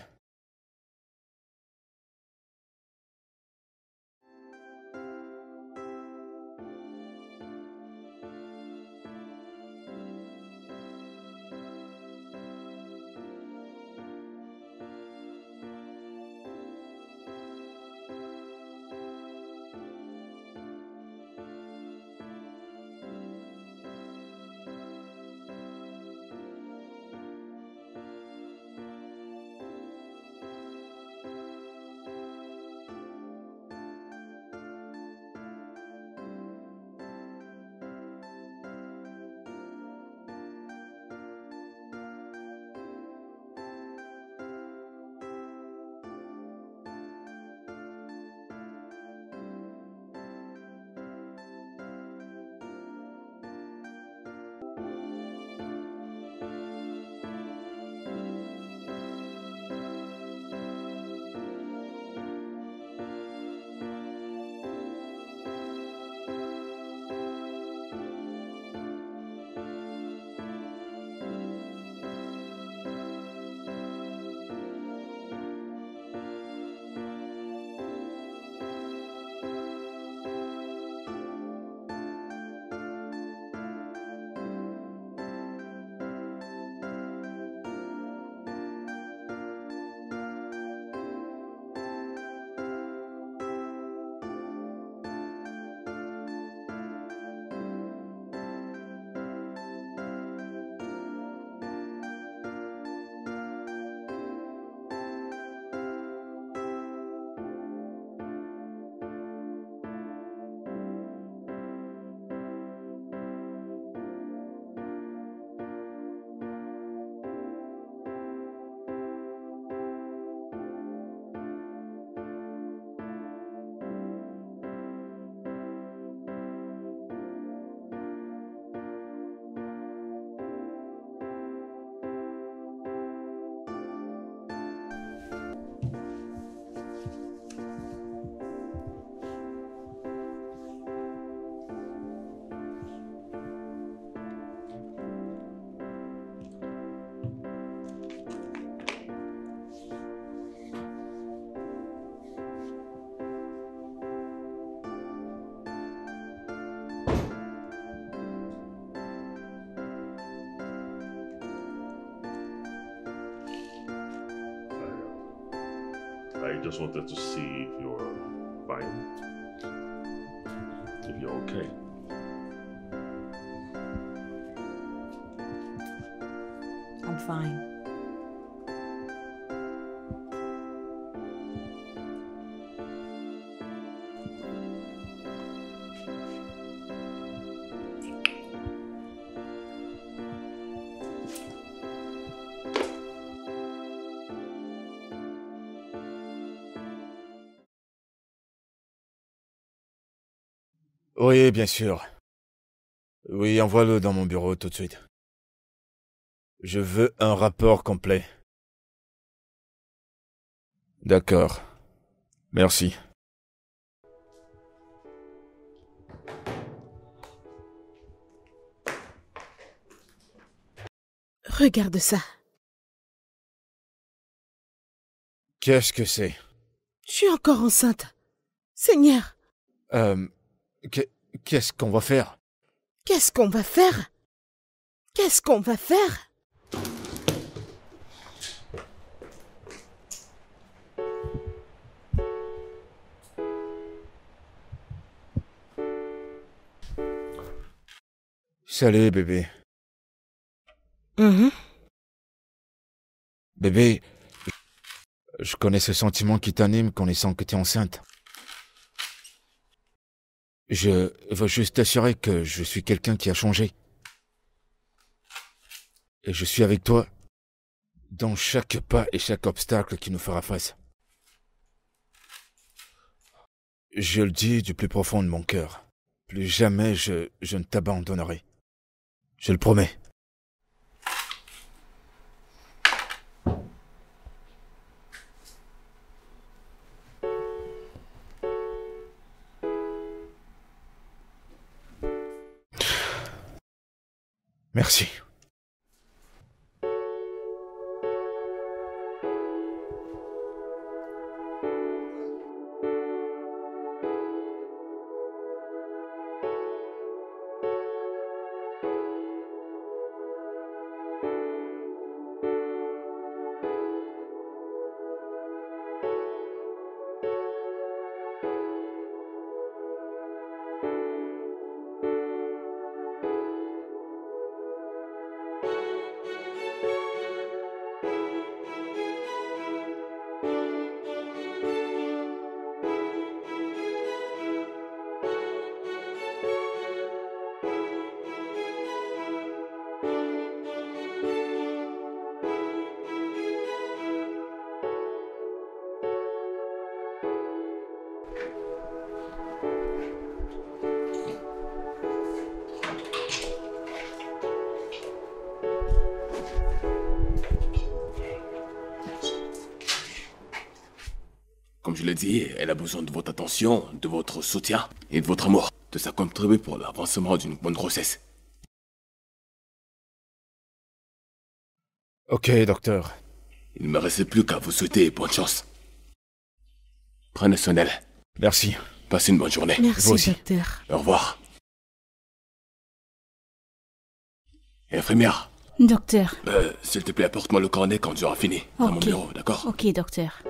just wanted to see if you're fine. If you're okay. I'm fine. Oui, bien sûr. Oui, envoie-le dans mon bureau tout de suite. Je veux un rapport complet. D'accord. Merci. Regarde ça. Qu'est-ce que c'est? Je suis encore enceinte. Seigneur. Qu'est-ce qu'on va faire? Qu'est-ce qu'on va faire? Qu'est-ce qu'on va faire? Salut, bébé. Bébé, je connais ce sentiment qui t'anime quand on sent que t'es enceinte. Je veux juste t'assurer que je suis quelqu'un qui a changé. Et je suis avec toi dans chaque pas et chaque obstacle qui nous fera face. Je le dis du plus profond de mon cœur. Plus jamais je ne t'abandonnerai. Je le promets. Merci. Je l'ai dit, elle a besoin de votre attention, de votre soutien et de votre amour. Tout ça contribue pour l'avancement d'une bonne grossesse. Ok, docteur. Il ne me reste plus qu'à vous souhaiter bonne chance. Prenez soin d'elle. Merci. Passez une bonne journée. Merci, vous aussi. Docteur. Au revoir. Infirmière. Docteur. S'il te plaît, apporte-moi le cornet quand tu auras fini. Okay. Dans mon bureau, d'accord? Ok, docteur.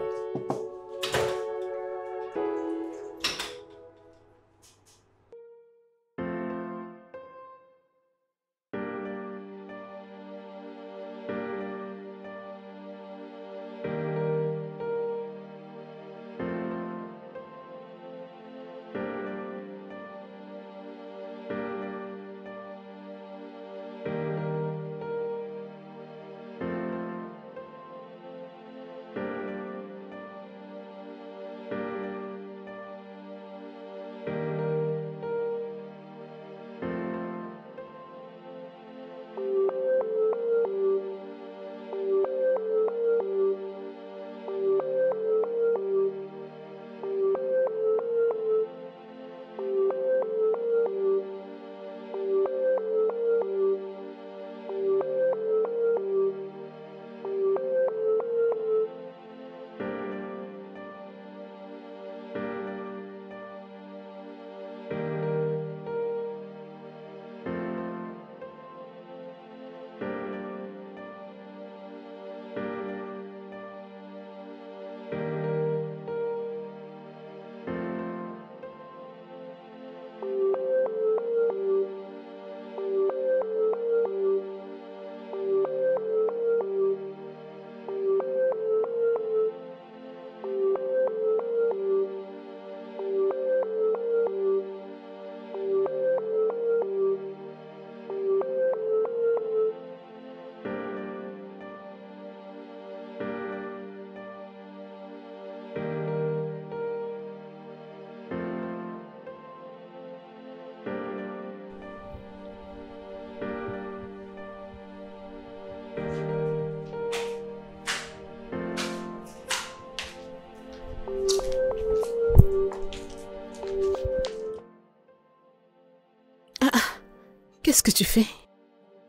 Qu'est-ce que tu fais?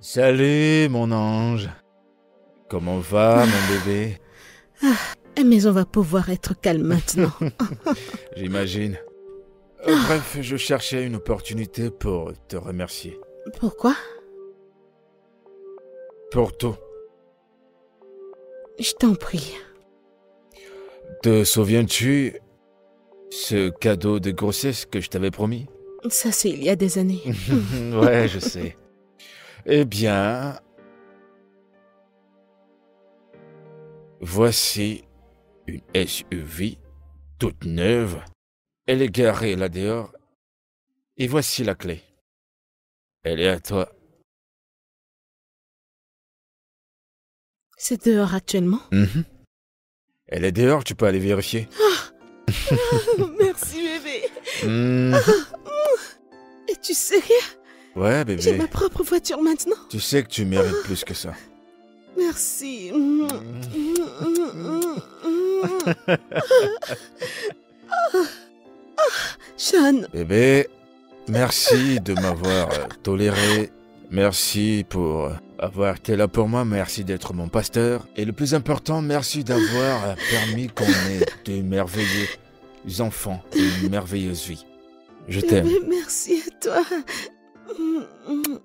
Salut, mon ange. Comment va, mon bébé? Mais on va pouvoir être calme maintenant. J'imagine. Bref, je cherchais une opportunité pour te remercier. Pourquoi? Pour tout. Je t'en prie. Te souviens-tu ce cadeau de grossesse que je t'avais promis? Ça, c'est il y a des années. Ouais, je sais. Eh bien... voici une SUV toute neuve. Elle est garée là-dehors. Et voici la clé. Elle est à toi. C'est dehors actuellement? Elle est dehors, tu peux aller vérifier. Merci, bébé. Es-tu sérieux? Ouais, bébé. J'ai ma propre voiture maintenant. Tu sais que tu mérites plus que ça. Merci. Sean. Bébé, merci de m'avoir toléré. Merci pour avoir été là pour moi. Merci d'être mon pasteur. Et le plus important, merci d'avoir permis qu'on ait de merveilleux enfants et une merveilleuse vie. Je t'aime. Merci à toi.